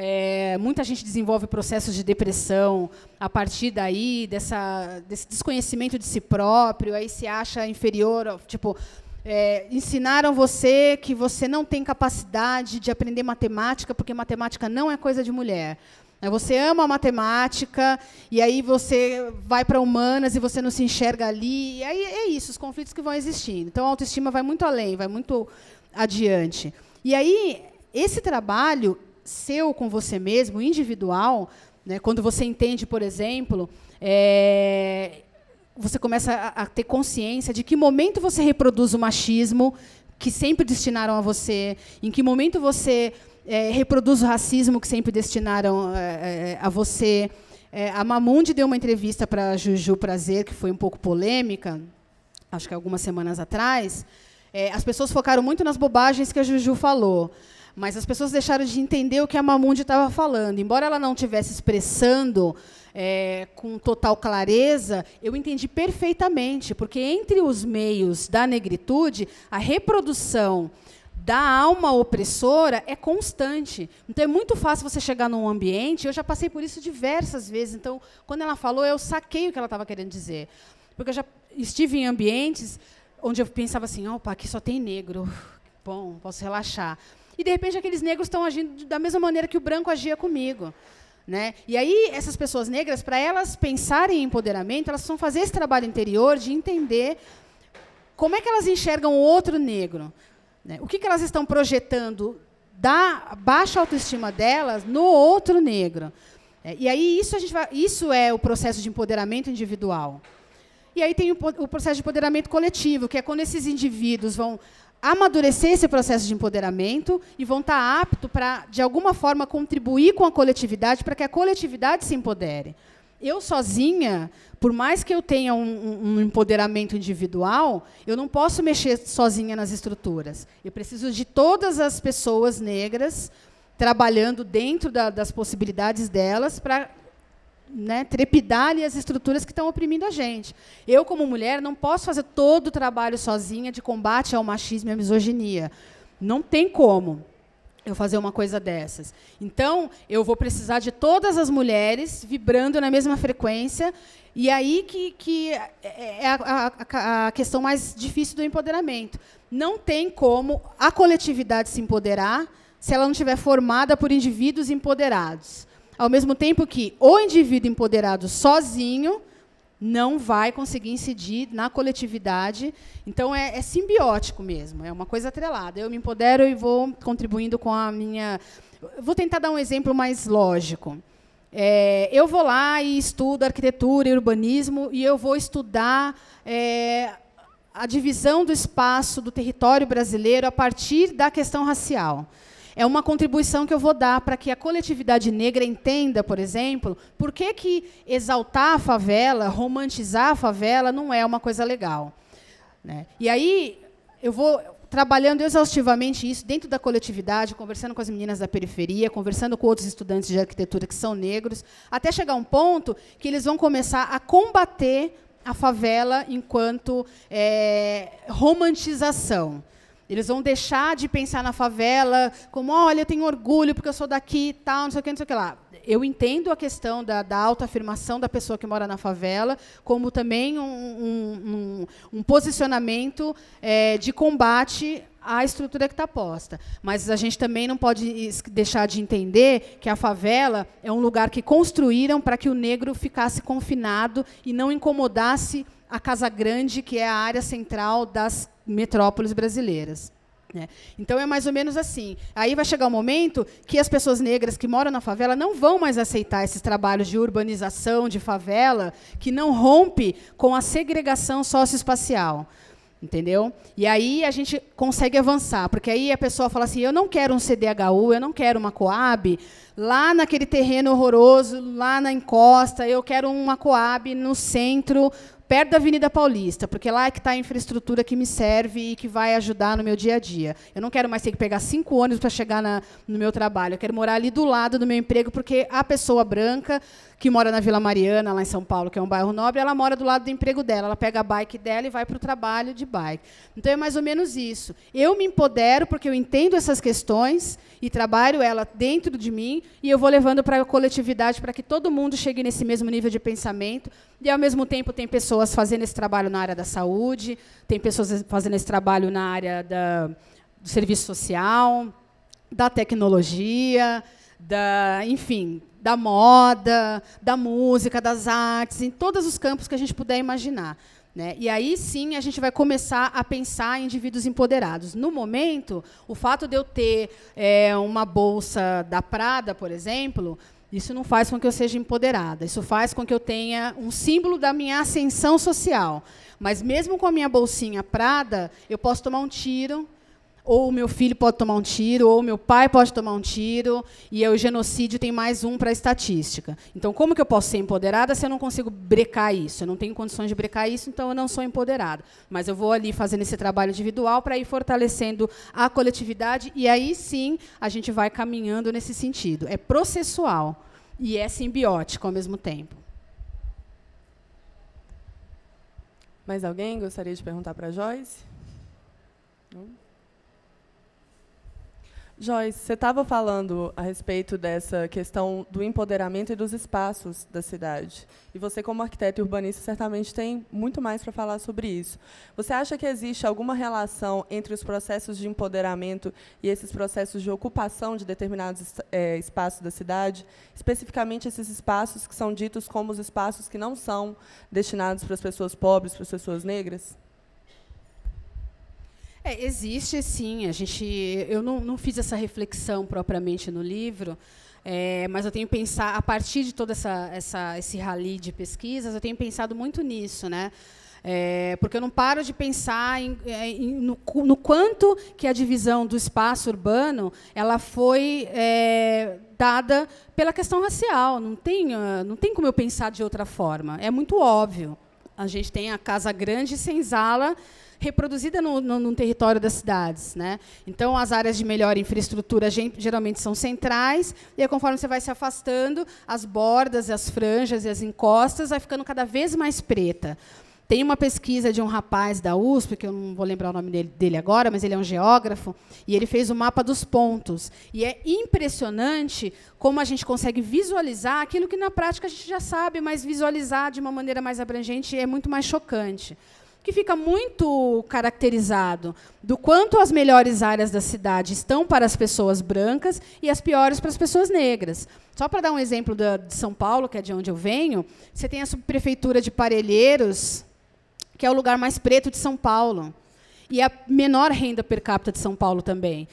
É, muita gente desenvolve processos de depressão a partir daí, dessa, desse desconhecimento de si próprio, aí se acha inferior, tipo... É, ensinaram você que você não tem capacidade de aprender matemática, porque matemática não é coisa de mulher. Você ama a matemática, e aí você vai para humanas e você não se enxerga ali. E aí é isso, os conflitos que vão existindo. Então, a autoestima vai muito além, vai muito adiante. E aí, esse trabalho seu com você mesmo, individual, né, quando você entende, por exemplo... É, você começa a ter consciência de que momento você reproduz o machismo que sempre destinaram a você, em que momento você é, reproduz o racismo que sempre destinaram é, a você. É, a Mamundi deu uma entrevista para a Juju Prazer, que foi um pouco polêmica, acho que algumas semanas atrás. É, as pessoas focaram muito nas bobagens que a Juju falou, mas as pessoas deixaram de entender o que a Mamundi estava falando. Embora ela não estivesse expressando... É, com total clareza, eu entendi perfeitamente, porque entre os meios da negritude, a reprodução da alma opressora é constante. Então, é muito fácil você chegar num ambiente, eu já passei por isso diversas vezes, então, quando ela falou, eu saquei o que ela estava querendo dizer. Porque eu já estive em ambientes onde eu pensava assim, opa, aqui só tem negro, bom, posso relaxar. E, de repente, aqueles negros estão agindo da mesma maneira que o branco agia comigo. Né? E aí, essas pessoas negras, para elas pensarem em empoderamento, elas precisam fazer esse trabalho interior de entender como é que elas enxergam o outro negro. Né? O que, que elas estão projetando da baixa autoestima delas no outro negro. É, e aí, isso, a gente vai, isso é o processo de empoderamento individual. E aí tem o, o processo de empoderamento coletivo, que é quando esses indivíduos vão amadurecer esse processo de empoderamento e vão estar aptos para, de alguma forma, contribuir com a coletividade para que a coletividade se empodere. Eu sozinha, por mais que eu tenha um, um empoderamento individual, eu não posso mexer sozinha nas estruturas. Eu preciso de todas as pessoas negras trabalhando dentro da, das possibilidades delas para, né, trepidar ali as estruturas que estão oprimindo a gente. Eu, como mulher, não posso fazer todo o trabalho sozinha de combate ao machismo e à misoginia. Não tem como eu fazer uma coisa dessas. Então, eu vou precisar de todas as mulheres vibrando na mesma frequência, e aí que, que é a, a, a questão mais difícil do empoderamento. Não tem como a coletividade se empoderar se ela não estiver formada por indivíduos empoderados. Ao mesmo tempo que o indivíduo empoderado sozinho não vai conseguir incidir na coletividade. Então, é, é simbiótico mesmo, é uma coisa atrelada. Eu me empodero e vou contribuindo com a minha... Vou tentar dar um exemplo mais lógico. É, eu vou lá e estudo arquitetura e urbanismo, e eu vou estudar é, a divisão do espaço, do território brasileiro, a partir da questão racial. É uma contribuição que eu vou dar para que a coletividade negra entenda, por exemplo, por que, que exaltar a favela, romantizar a favela, não é uma coisa legal. Né? E aí eu vou trabalhando exaustivamente isso dentro da coletividade, conversando com as meninas da periferia, conversando com outros estudantes de arquitetura que são negros, até chegar a um ponto que eles vão começar a combater a favela enquanto é, romantização. Eles vão deixar de pensar na favela como, olha, eu tenho orgulho porque eu sou daqui e tal, não sei o que, não sei o que lá. Eu entendo a questão da, da autoafirmação da pessoa que mora na favela como também um, um, um, um posicionamento é, de combate à estrutura que está posta. Mas a gente também não pode deixar de entender que a favela é um lugar que construíram para que o negro ficasse confinado e não incomodasse a Casa Grande, que é a área central das metrópoles brasileiras. Né? Então, é mais ou menos assim. Aí vai chegar um momento que as pessoas negras que moram na favela não vão mais aceitar esses trabalhos de urbanização, de favela, que não rompe com a segregação socioespacial. Entendeu? E aí a gente consegue avançar, porque aí a pessoa fala assim, eu não quero um C D H U, eu não quero uma Coab, lá naquele terreno horroroso, lá na encosta, eu quero uma Coab no centro, perto da Avenida Paulista, porque lá é que está a infraestrutura que me serve e que vai ajudar no meu dia a dia. Eu não quero mais ter que pegar cinco ônibus para chegar na, no meu trabalho. Eu quero morar ali do lado do meu emprego, porque a pessoa branca, que mora na Vila Mariana, lá em São Paulo, que é um bairro nobre, ela mora do lado do emprego dela. Ela pega a bike dela e vai para o trabalho de bike. Então, é mais ou menos isso. Eu me empodero porque eu entendo essas questões e trabalho ela dentro de mim e eu vou levando para a coletividade para que todo mundo chegue nesse mesmo nível de pensamento. E, ao mesmo tempo, tem pessoas fazendo esse trabalho na área da saúde, tem pessoas fazendo esse trabalho na área da, do serviço social, da tecnologia, da, enfim, da moda, da música, das artes, em todos os campos que a gente puder imaginar. Né? E aí, sim, a gente vai começar a pensar em indivíduos empoderados. No momento, o fato de eu ter é, uma bolsa da Prada, por exemplo, isso não faz com que eu seja empoderada, isso faz com que eu tenha um símbolo da minha ascensão social. Mas, mesmo com a minha bolsinha Prada, eu posso tomar um tiro, ou o meu filho pode tomar um tiro, ou o meu pai pode tomar um tiro, e o genocídio tem mais um para a estatística. Então, como que eu posso ser empoderada se eu não consigo brecar isso? Eu não tenho condições de brecar isso, então eu não sou empoderada. Mas eu vou ali fazendo esse trabalho individual para ir fortalecendo a coletividade, e aí, sim, a gente vai caminhando nesse sentido. É processual. E é simbiótico ao mesmo tempo. Mais alguém gostaria de perguntar para a Joice? Não? Joice, você estava falando a respeito dessa questão do empoderamento e dos espaços da cidade. E você, como arquiteta e urbanista, certamente tem muito mais para falar sobre isso. Você acha que existe alguma relação entre os processos de empoderamento e esses processos de ocupação de determinados é, espaços da cidade, especificamente esses espaços que são ditos como os espaços que não são destinados para as pessoas pobres, para as pessoas negras? É, existe, sim. A gente, eu não, não fiz essa reflexão propriamente no livro, é, mas eu tenho pensado, a partir de todo essa, essa, esse rally de pesquisas, eu tenho pensado muito nisso, né? É, porque eu não paro de pensar em, em, no, no quanto que a divisão do espaço urbano ela foi é, dada pela questão racial. Não tem, não tem como eu pensar de outra forma. É muito óbvio. A gente tem a casa grande sem sala, reproduzida no, no, no território das cidades, né? Então, as áreas de melhor infraestrutura geralmente são centrais, e aí, conforme você vai se afastando, as bordas, as franjas e as encostas vai ficando cada vez mais preta. Tem uma pesquisa de um rapaz da U S P, que eu não vou lembrar o nome dele, dele agora, mas ele é um geógrafo, e ele fez o mapa dos pontos. E é impressionante como a gente consegue visualizar aquilo que, na prática, a gente já sabe, mas visualizar de uma maneira mais abrangente é muito mais chocante. Que fica muito caracterizado do quanto as melhores áreas da cidade estão para as pessoas brancas e as piores para as pessoas negras. Só para dar um exemplo da, de São Paulo, que é de onde eu venho, você tem a subprefeitura de Parelheiros, que é o lugar mais preto de São Paulo, e a menor renda per capita de São Paulo também.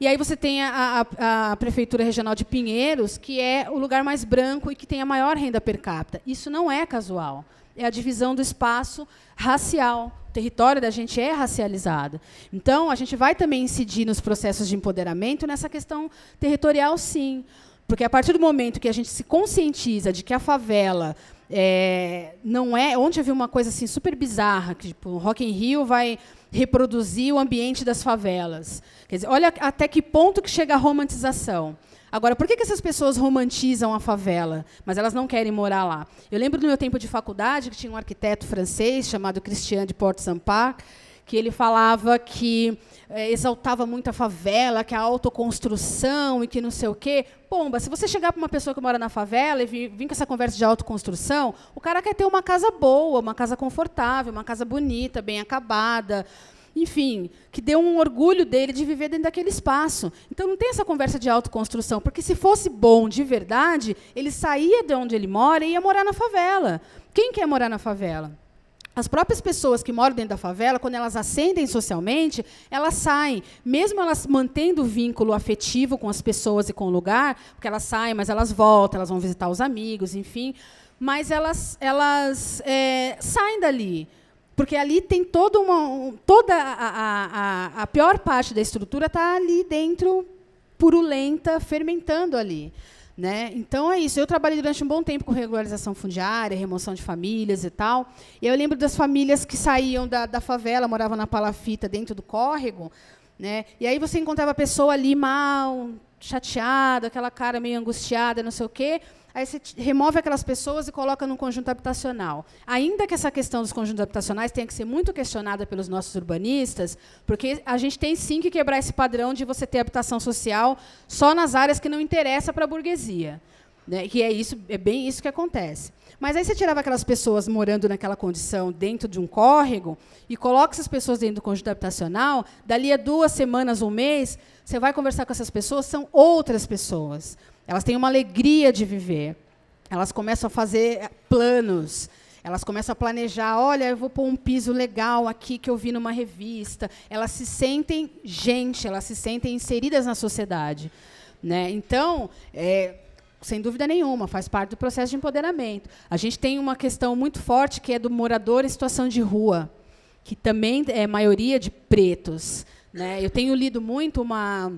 E aí você tem a, a, a Prefeitura Regional de Pinheiros, que é o lugar mais branco e que tem a maior renda per capita. Isso não é casual. É a divisão do espaço racial. O território da gente é racializado. Então, a gente vai também incidir nos processos de empoderamento nessa questão territorial, sim. Porque, a partir do momento que a gente se conscientiza de que a favela é, não é... Ontem eu vi uma coisa assim, super bizarra, que tipo, o Rock in Rio vai reproduzir o ambiente das favelas. Quer dizer, olha até que ponto que chega a romantização. Agora, por que que essas pessoas romantizam a favela, mas elas não querem morar lá? Eu lembro do meu tempo de faculdade que tinha um arquiteto francês chamado Christian de Port-Saint-Parc, que ele falava que é, exaltava muito a favela, que a autoconstrução e que não sei o quê. Pomba, se você chegar para uma pessoa que mora na favela e vir, vir com essa conversa de autoconstrução, o cara quer ter uma casa boa, uma casa confortável, uma casa bonita, bem acabada, enfim, que deu um orgulho dele de viver dentro daquele espaço. Então, não tem essa conversa de autoconstrução, porque, se fosse bom de verdade, ele saía de onde ele mora e ia morar na favela. Quem quer morar na favela? As próprias pessoas que moram dentro da favela, quando elas ascendem socialmente, elas saem, mesmo elas mantendo o vínculo afetivo com as pessoas e com o lugar, porque elas saem, mas elas voltam, elas vão visitar os amigos, enfim, mas elas, elas é, saem dali. Porque ali tem toda uma. Toda a, a, a pior parte da estrutura está ali dentro, purulenta, fermentando ali, né? Então é isso. Eu trabalhei durante um bom tempo com regularização fundiária, remoção de famílias e tal. E eu lembro das famílias que saíam da, da favela, moravam na palafita dentro do córrego, né? E aí você encontrava a pessoa ali mal, chateada, aquela cara meio angustiada, não sei o quê. Aí você remove aquelas pessoas e coloca num conjunto habitacional. Ainda que essa questão dos conjuntos habitacionais tenha que ser muito questionada pelos nossos urbanistas, porque a gente tem, sim, que quebrar esse padrão de você ter habitação social só nas áreas que não interessa para a burguesia, né? Que é, isso, é bem isso que acontece. Mas aí você tirava aquelas pessoas morando naquela condição dentro de um córrego e coloca essas pessoas dentro do conjunto habitacional, dali a duas semanas, um mês, você vai conversar com essas pessoas, são outras pessoas. Elas têm uma alegria de viver. Elas começam a fazer planos. Elas começam a planejar. Olha, eu vou pôr um piso legal aqui que eu vi numa revista. Elas se sentem gente. Elas se sentem inseridas na sociedade, né? Então, é, sem dúvida nenhuma, faz parte do processo de empoderamento. A gente tem uma questão muito forte que é do morador em situação de rua, que também é maioria de pretos, né? Eu tenho lido muito uma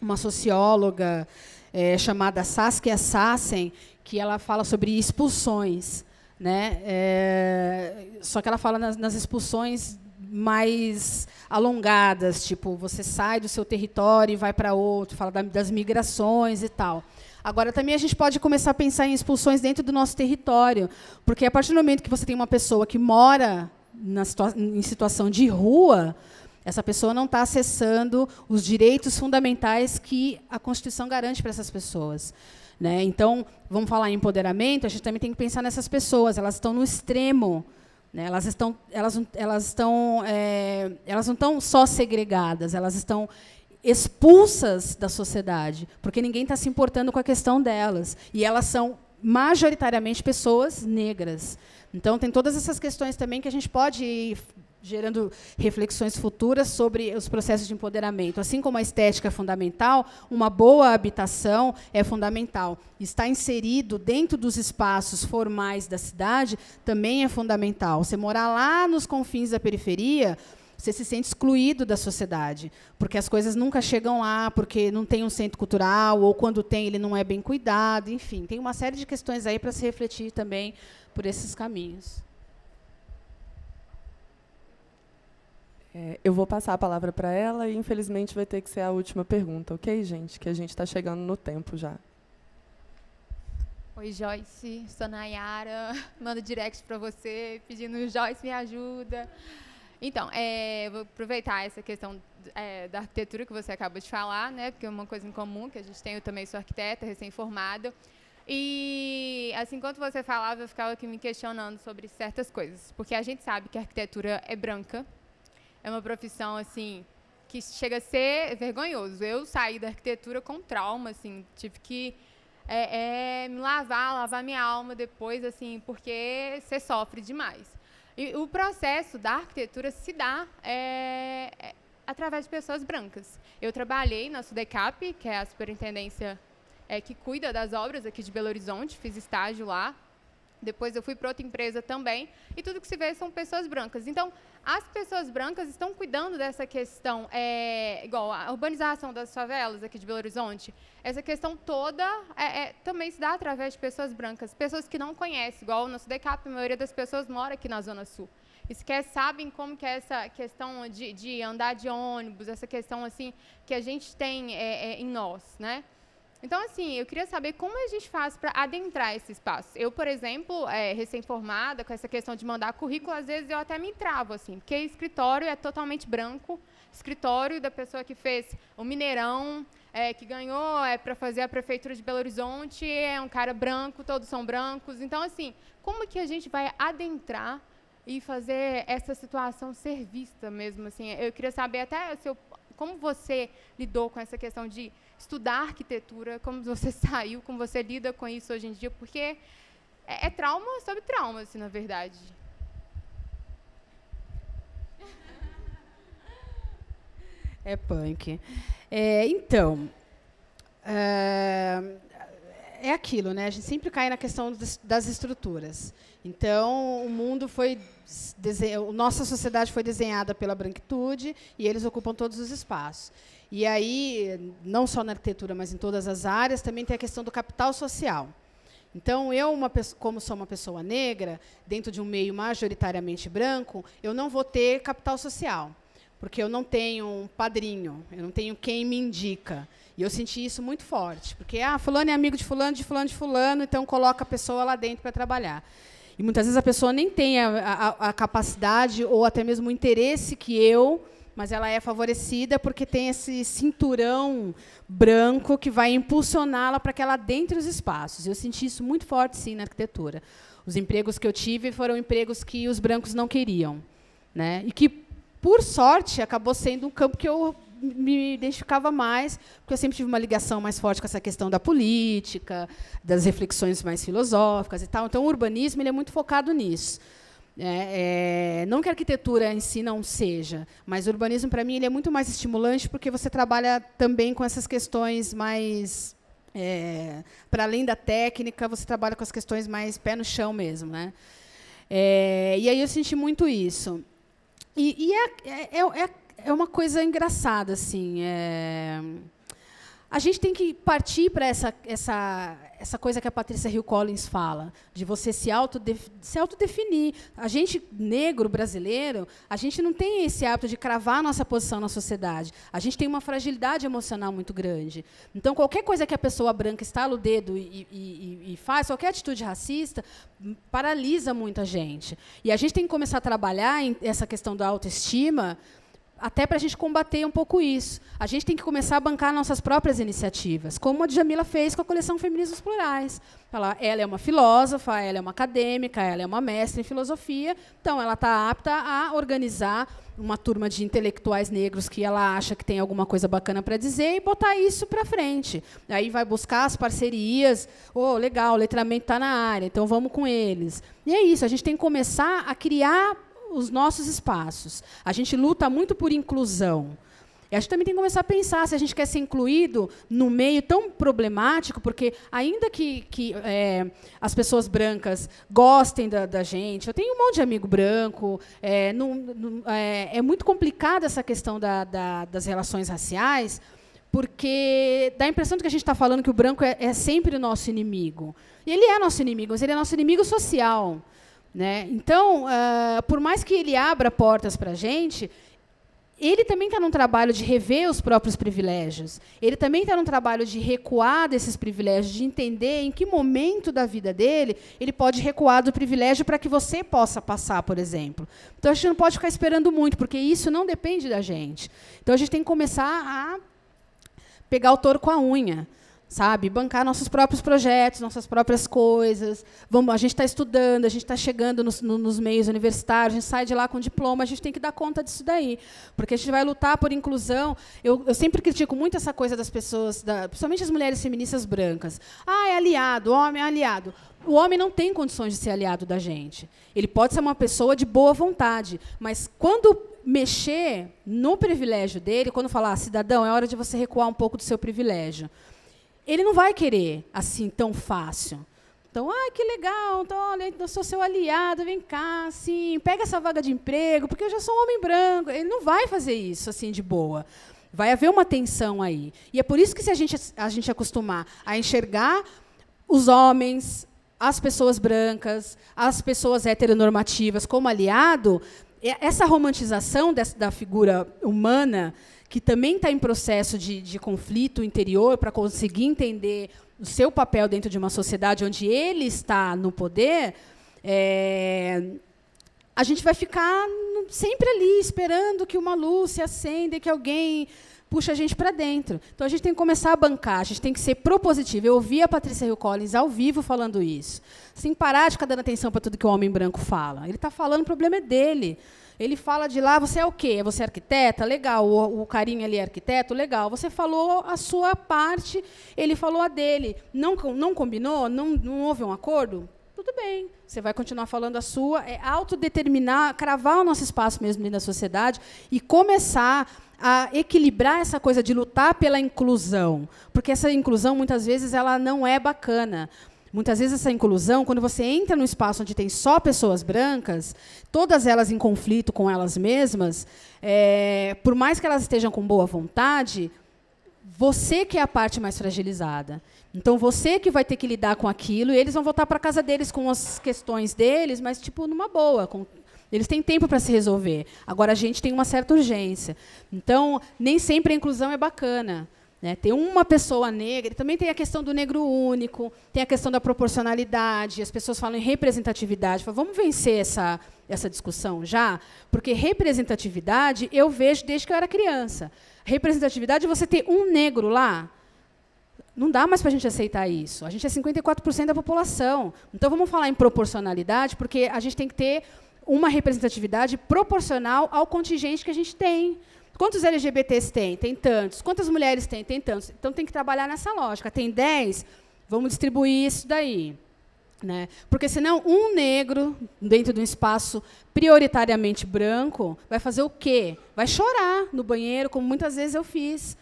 uma socióloga É, chamada Saskia Sassen, que ela fala sobre expulsões, né? É, só que ela fala nas, nas expulsões mais alongadas, tipo, você sai do seu território e vai para outro, fala da, das migrações e tal. Agora, também a gente pode começar a pensar em expulsões dentro do nosso território, porque, a partir do momento que você tem uma pessoa que mora na situa- em situação de rua, Essa pessoa não está acessando os direitos fundamentais que a Constituição garante para essas pessoas. Né? Então, vamos falar em empoderamento, a gente também tem que pensar nessas pessoas, elas estão no extremo, né? elas, estão, elas, elas, estão, é, elas não estão só segregadas, elas estão expulsas da sociedade, porque ninguém está se importando com a questão delas. E elas são, majoritariamente, pessoas negras. Então, tem todas essas questões também que a gente pode ir gerando reflexões futuras sobre os processos de empoderamento. Assim como a estética é fundamental, uma boa habitação é fundamental. Estar inserido dentro dos espaços formais da cidade também é fundamental. Você morar lá nos confins da periferia, você se sente excluído da sociedade, porque as coisas nunca chegam lá, porque não tem um centro cultural, ou quando tem, ele não é bem cuidado. Enfim, tem uma série de questões aí para se refletir também por esses caminhos. É, eu vou passar a palavra para ela e, infelizmente, vai ter que ser a última pergunta, ok, gente? Que a gente está chegando no tempo já. Oi, Joice, sou Nayara, mando direct para você, pedindo, Joice, me ajuda. Então, é, vou aproveitar essa questão é, da arquitetura que você acabou de falar, né, porque é uma coisa em comum que a gente tem, eu também sou arquiteta, recém-formada. E, assim, enquanto você falava, eu ficava aqui me questionando sobre certas coisas, porque a gente sabe que a arquitetura é branca, é uma profissão, assim, que chega a ser vergonhoso. Eu saí da arquitetura com trauma, assim, tive que é, é, me lavar, lavar minha alma depois, assim, porque você sofre demais. E o processo da arquitetura se dá é, é, através de pessoas brancas. Eu trabalhei na SUDECAP, que é a superintendência é, que cuida das obras aqui de Belo Horizonte, fiz estágio lá. Depois eu fui para outra empresa também, e tudo que se vê são pessoas brancas. Então, as pessoas brancas estão cuidando dessa questão, é, igual a urbanização das favelas aqui de Belo Horizonte, essa questão toda é, é, também se dá através de pessoas brancas, pessoas que não conhecem, igual o nosso D CAP, a maioria das pessoas mora aqui na Zona Sul. E sequer sabem como que é essa questão de, de andar de ônibus, essa questão assim que a gente tem é, é, em nós, né? Então, assim, eu queria saber como a gente faz para adentrar esse espaço. Eu, por exemplo, é, recém-formada, com essa questão de mandar currículo, às vezes eu até me travo, assim, porque escritório é totalmente branco, escritório da pessoa que fez o Mineirão, é, que ganhou é, para fazer a Prefeitura de Belo Horizonte, é um cara branco, todos são brancos. Então, assim, como que a gente vai adentrar e fazer essa situação ser vista mesmo? Assim, eu queria saber até se eu... Como você lidou com essa questão de estudar arquitetura? Como você saiu? Como você lida com isso hoje em dia? Porque é, é trauma sobre trauma, assim, na verdade. É punk. É, então, é, é aquilo, né? A gente sempre cai na questão das estruturas. Então, o mundo foi... Nossa sociedade foi desenhada pela branquitude e eles ocupam todos os espaços. E aí, não só na arquitetura, mas em todas as áreas, também tem a questão do capital social. Então, eu, uma, como sou uma pessoa negra, dentro de um meio majoritariamente branco, eu não vou ter capital social, porque eu não tenho um padrinho, eu não tenho quem me indica. E eu senti isso muito forte, porque ah, fulano é amigo de fulano, de fulano, de fulano, então coloca a pessoa lá dentro para trabalhar. E, muitas vezes, a pessoa nem tem a, a, a capacidade ou até mesmo o interesse que eu, mas ela é favorecida porque tem esse cinturão branco que vai impulsioná-la para que ela adentre os espaços. Eu senti isso muito forte, sim, na arquitetura. Os empregos que eu tive foram empregos que os brancos não queriam, né? E que, por sorte, acabou sendo um campo que eu me identificava mais, porque eu sempre tive uma ligação mais forte com essa questão da política, das reflexões mais filosóficas e tal. Então, o urbanismo ele é muito focado nisso. É, é, não que a arquitetura em si não seja, mas o urbanismo, para mim, ele é muito mais estimulante, porque você trabalha também com essas questões mais... É, para além da técnica, você trabalha com as questões mais pé no chão mesmo, né? É, e aí eu senti muito isso. E, e é, é, é, é É uma coisa engraçada, assim. É... A gente tem que partir para essa, essa, essa coisa que a Patricia Hill Collins fala, de você se autodefinir, se autodefinir. A gente, negro brasileiro, a gente não tem esse hábito de cravar a nossa posição na sociedade. A gente tem uma fragilidade emocional muito grande. Então, qualquer coisa que a pessoa branca estala o dedo e, e, e faz, qualquer atitude racista, paralisa muito a gente. E a gente tem que começar a trabalhar essa questão da autoestima até para a gente combater um pouco isso. A gente tem que começar a bancar nossas próprias iniciativas, como a Djamila fez com a coleção Feminismos Plurais. Ela, ela é uma filósofa, ela é uma acadêmica, ela é uma mestra em filosofia, então ela está apta a organizar uma turma de intelectuais negros que ela acha que tem alguma coisa bacana para dizer e botar isso para frente. Aí vai buscar as parcerias. Oh, legal, o Letramento está na área, então vamos com eles. E é isso, a gente tem que começar a criar os nossos espaços. A gente luta muito por inclusão. E a gente também tem que começar a pensar se a gente quer ser incluído no meio tão problemático, porque, ainda que, que é, as pessoas brancas gostem da, da gente, eu tenho um monte de amigo branco, é, não, não, é, é muito complicada essa questão da, da, das relações raciais, porque dá a impressão de que a gente está falando que o branco é, é sempre o nosso inimigo. E ele é nosso inimigo, mas ele é nosso inimigo social, né? Então, uh, por mais que ele abra portas para a gente, ele também está num trabalho de rever os próprios privilégios. Ele também está num trabalho de recuar desses privilégios, de entender em que momento da vida dele ele pode recuar do privilégio para que você possa passar, por exemplo. Então, a gente não pode ficar esperando muito, porque isso não depende da gente. Então, a gente tem que começar a pegar o touro com a unha, sabe? Bancar nossos próprios projetos, nossas próprias coisas. Vamos, a gente está estudando, a gente está chegando nos, nos meios universitários, a gente sai de lá com diploma, a gente tem que dar conta disso daí, porque a gente vai lutar por inclusão. Eu, eu sempre critico muito essa coisa das pessoas, da, principalmente as mulheres feministas brancas. Ah, é aliado, homem é aliado. O homem não tem condições de ser aliado da gente. Ele pode ser uma pessoa de boa vontade, mas quando mexer no privilégio dele, quando falar, ah, cidadão, é hora de você recuar um pouco do seu privilégio, ele não vai querer assim tão fácil. Então, ah, que legal, então, olha, eu sou seu aliado, vem cá, assim, pega essa vaga de emprego, porque eu já sou um homem branco. Ele não vai fazer isso assim de boa. Vai haver uma tensão aí. E é por isso que, se a gente, a gente acostumar a enxergar os homens, as pessoas brancas, as pessoas heteronormativas como aliado, essa romantização dessa, da figura humana, que também está em processo de, de conflito interior para conseguir entender o seu papel dentro de uma sociedade onde ele está no poder, é, a gente vai ficar sempre ali, esperando que uma luz se acenda e que alguém puxa a gente para dentro. Então, a gente tem que começar a bancar, a gente tem que ser propositivo. Eu ouvi a Patricia Hill Collins ao vivo falando isso. Sem parar de ficar dando atenção para tudo que o homem branco fala. Ele está falando, o problema é dele. Ele fala de lá, você é o quê? Você é arquiteta? Legal. O, o carinha ali é arquiteto? Legal. Você falou a sua parte, ele falou a dele. Não, não combinou? Não, não houve um acordo? Tudo bem, você vai continuar falando a sua. É autodeterminar, cravar o nosso espaço mesmo dentro da sociedade e começar a equilibrar essa coisa de lutar pela inclusão. Porque essa inclusão, muitas vezes, ela não é bacana. Muitas vezes, essa inclusão, quando você entra num espaço onde tem só pessoas brancas, todas elas em conflito com elas mesmas, é, por mais que elas estejam com boa vontade, você que é a parte mais fragilizada. Então, você que vai ter que lidar com aquilo, e eles vão voltar para a casa deles com as questões deles, mas, tipo, numa boa. Com... Eles têm tempo para se resolver. Agora, a gente tem uma certa urgência. Então, nem sempre a inclusão é bacana, né? Tem uma pessoa negra, também tem a questão do negro único, tem a questão da proporcionalidade, as pessoas falam em representatividade. Falam, vamos vencer essa, essa discussão já? Porque representatividade eu vejo desde que eu era criança. Representatividade, você ter um negro lá, não dá mais para a gente aceitar isso. A gente é cinquenta e quatro por cento da população. Então, vamos falar em proporcionalidade, porque a gente tem que ter uma representatividade proporcional ao contingente que a gente tem. Quantos L G B Ts tem? Tem tantos. Quantas mulheres tem? Tem tantos. Então, tem que trabalhar nessa lógica. Tem dez? Vamos distribuir isso daí, né? Porque, senão, um negro, dentro de um espaço prioritariamente branco, vai fazer o quê? Vai chorar no banheiro, como muitas vezes eu fiz.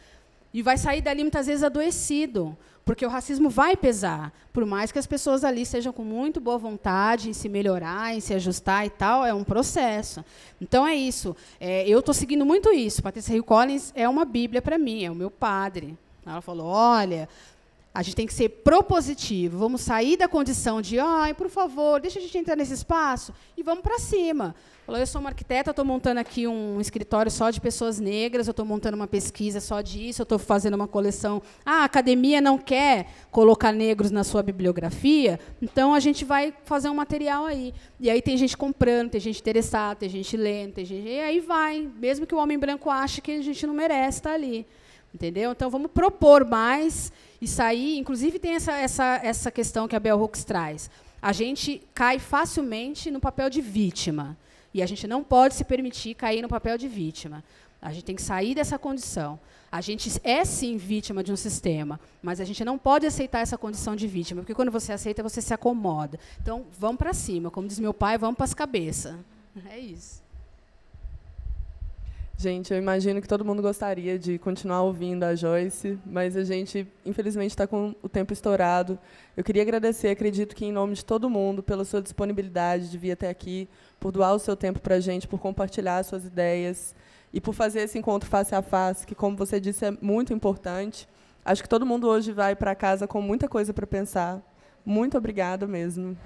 E vai sair dali, muitas vezes, adoecido, porque o racismo vai pesar. Por mais que as pessoas ali sejam com muito boa vontade em se melhorar, em se ajustar e tal, é um processo. Então, é isso. É, eu estou seguindo muito isso. Patricia Hill Collins é uma bíblia para mim, é o meu padre. Ela falou, olha, A gente tem que ser propositivo. Vamos sair da condição de, ai, por favor, deixa a gente entrar nesse espaço e vamos para cima. Falou, eu sou uma arquiteta, estou montando aqui um escritório só de pessoas negras, eu estou montando uma pesquisa só disso, eu estou fazendo uma coleção. Ah, a academia não quer colocar negros na sua bibliografia, então a gente vai fazer um material aí. E aí tem gente comprando, tem gente interessada, tem gente lendo, tem gente... e aí vai, mesmo que o homem branco ache que a gente não merece estar ali. Entendeu? Então, vamos propor mais e sair. Inclusive, tem essa, essa, essa questão que a Bell Hooks traz. A gente cai facilmente no papel de vítima. E a gente não pode se permitir cair no papel de vítima. A gente tem que sair dessa condição. A gente é, sim, vítima de um sistema, mas a gente não pode aceitar essa condição de vítima, porque, quando você aceita, você se acomoda. Então, vamos para cima. Como diz meu pai, vamos para as cabeças. É isso. Gente, eu imagino que todo mundo gostaria de continuar ouvindo a Joice, mas a gente, infelizmente, está com o tempo estourado. Eu queria agradecer, acredito que em nome de todo mundo, pela sua disponibilidade de vir até aqui, por doar o seu tempo para a gente, por compartilhar suas ideias e por fazer esse encontro face a face, que, como você disse, é muito importante. Acho que todo mundo hoje vai para casa com muita coisa para pensar. Muito obrigada mesmo.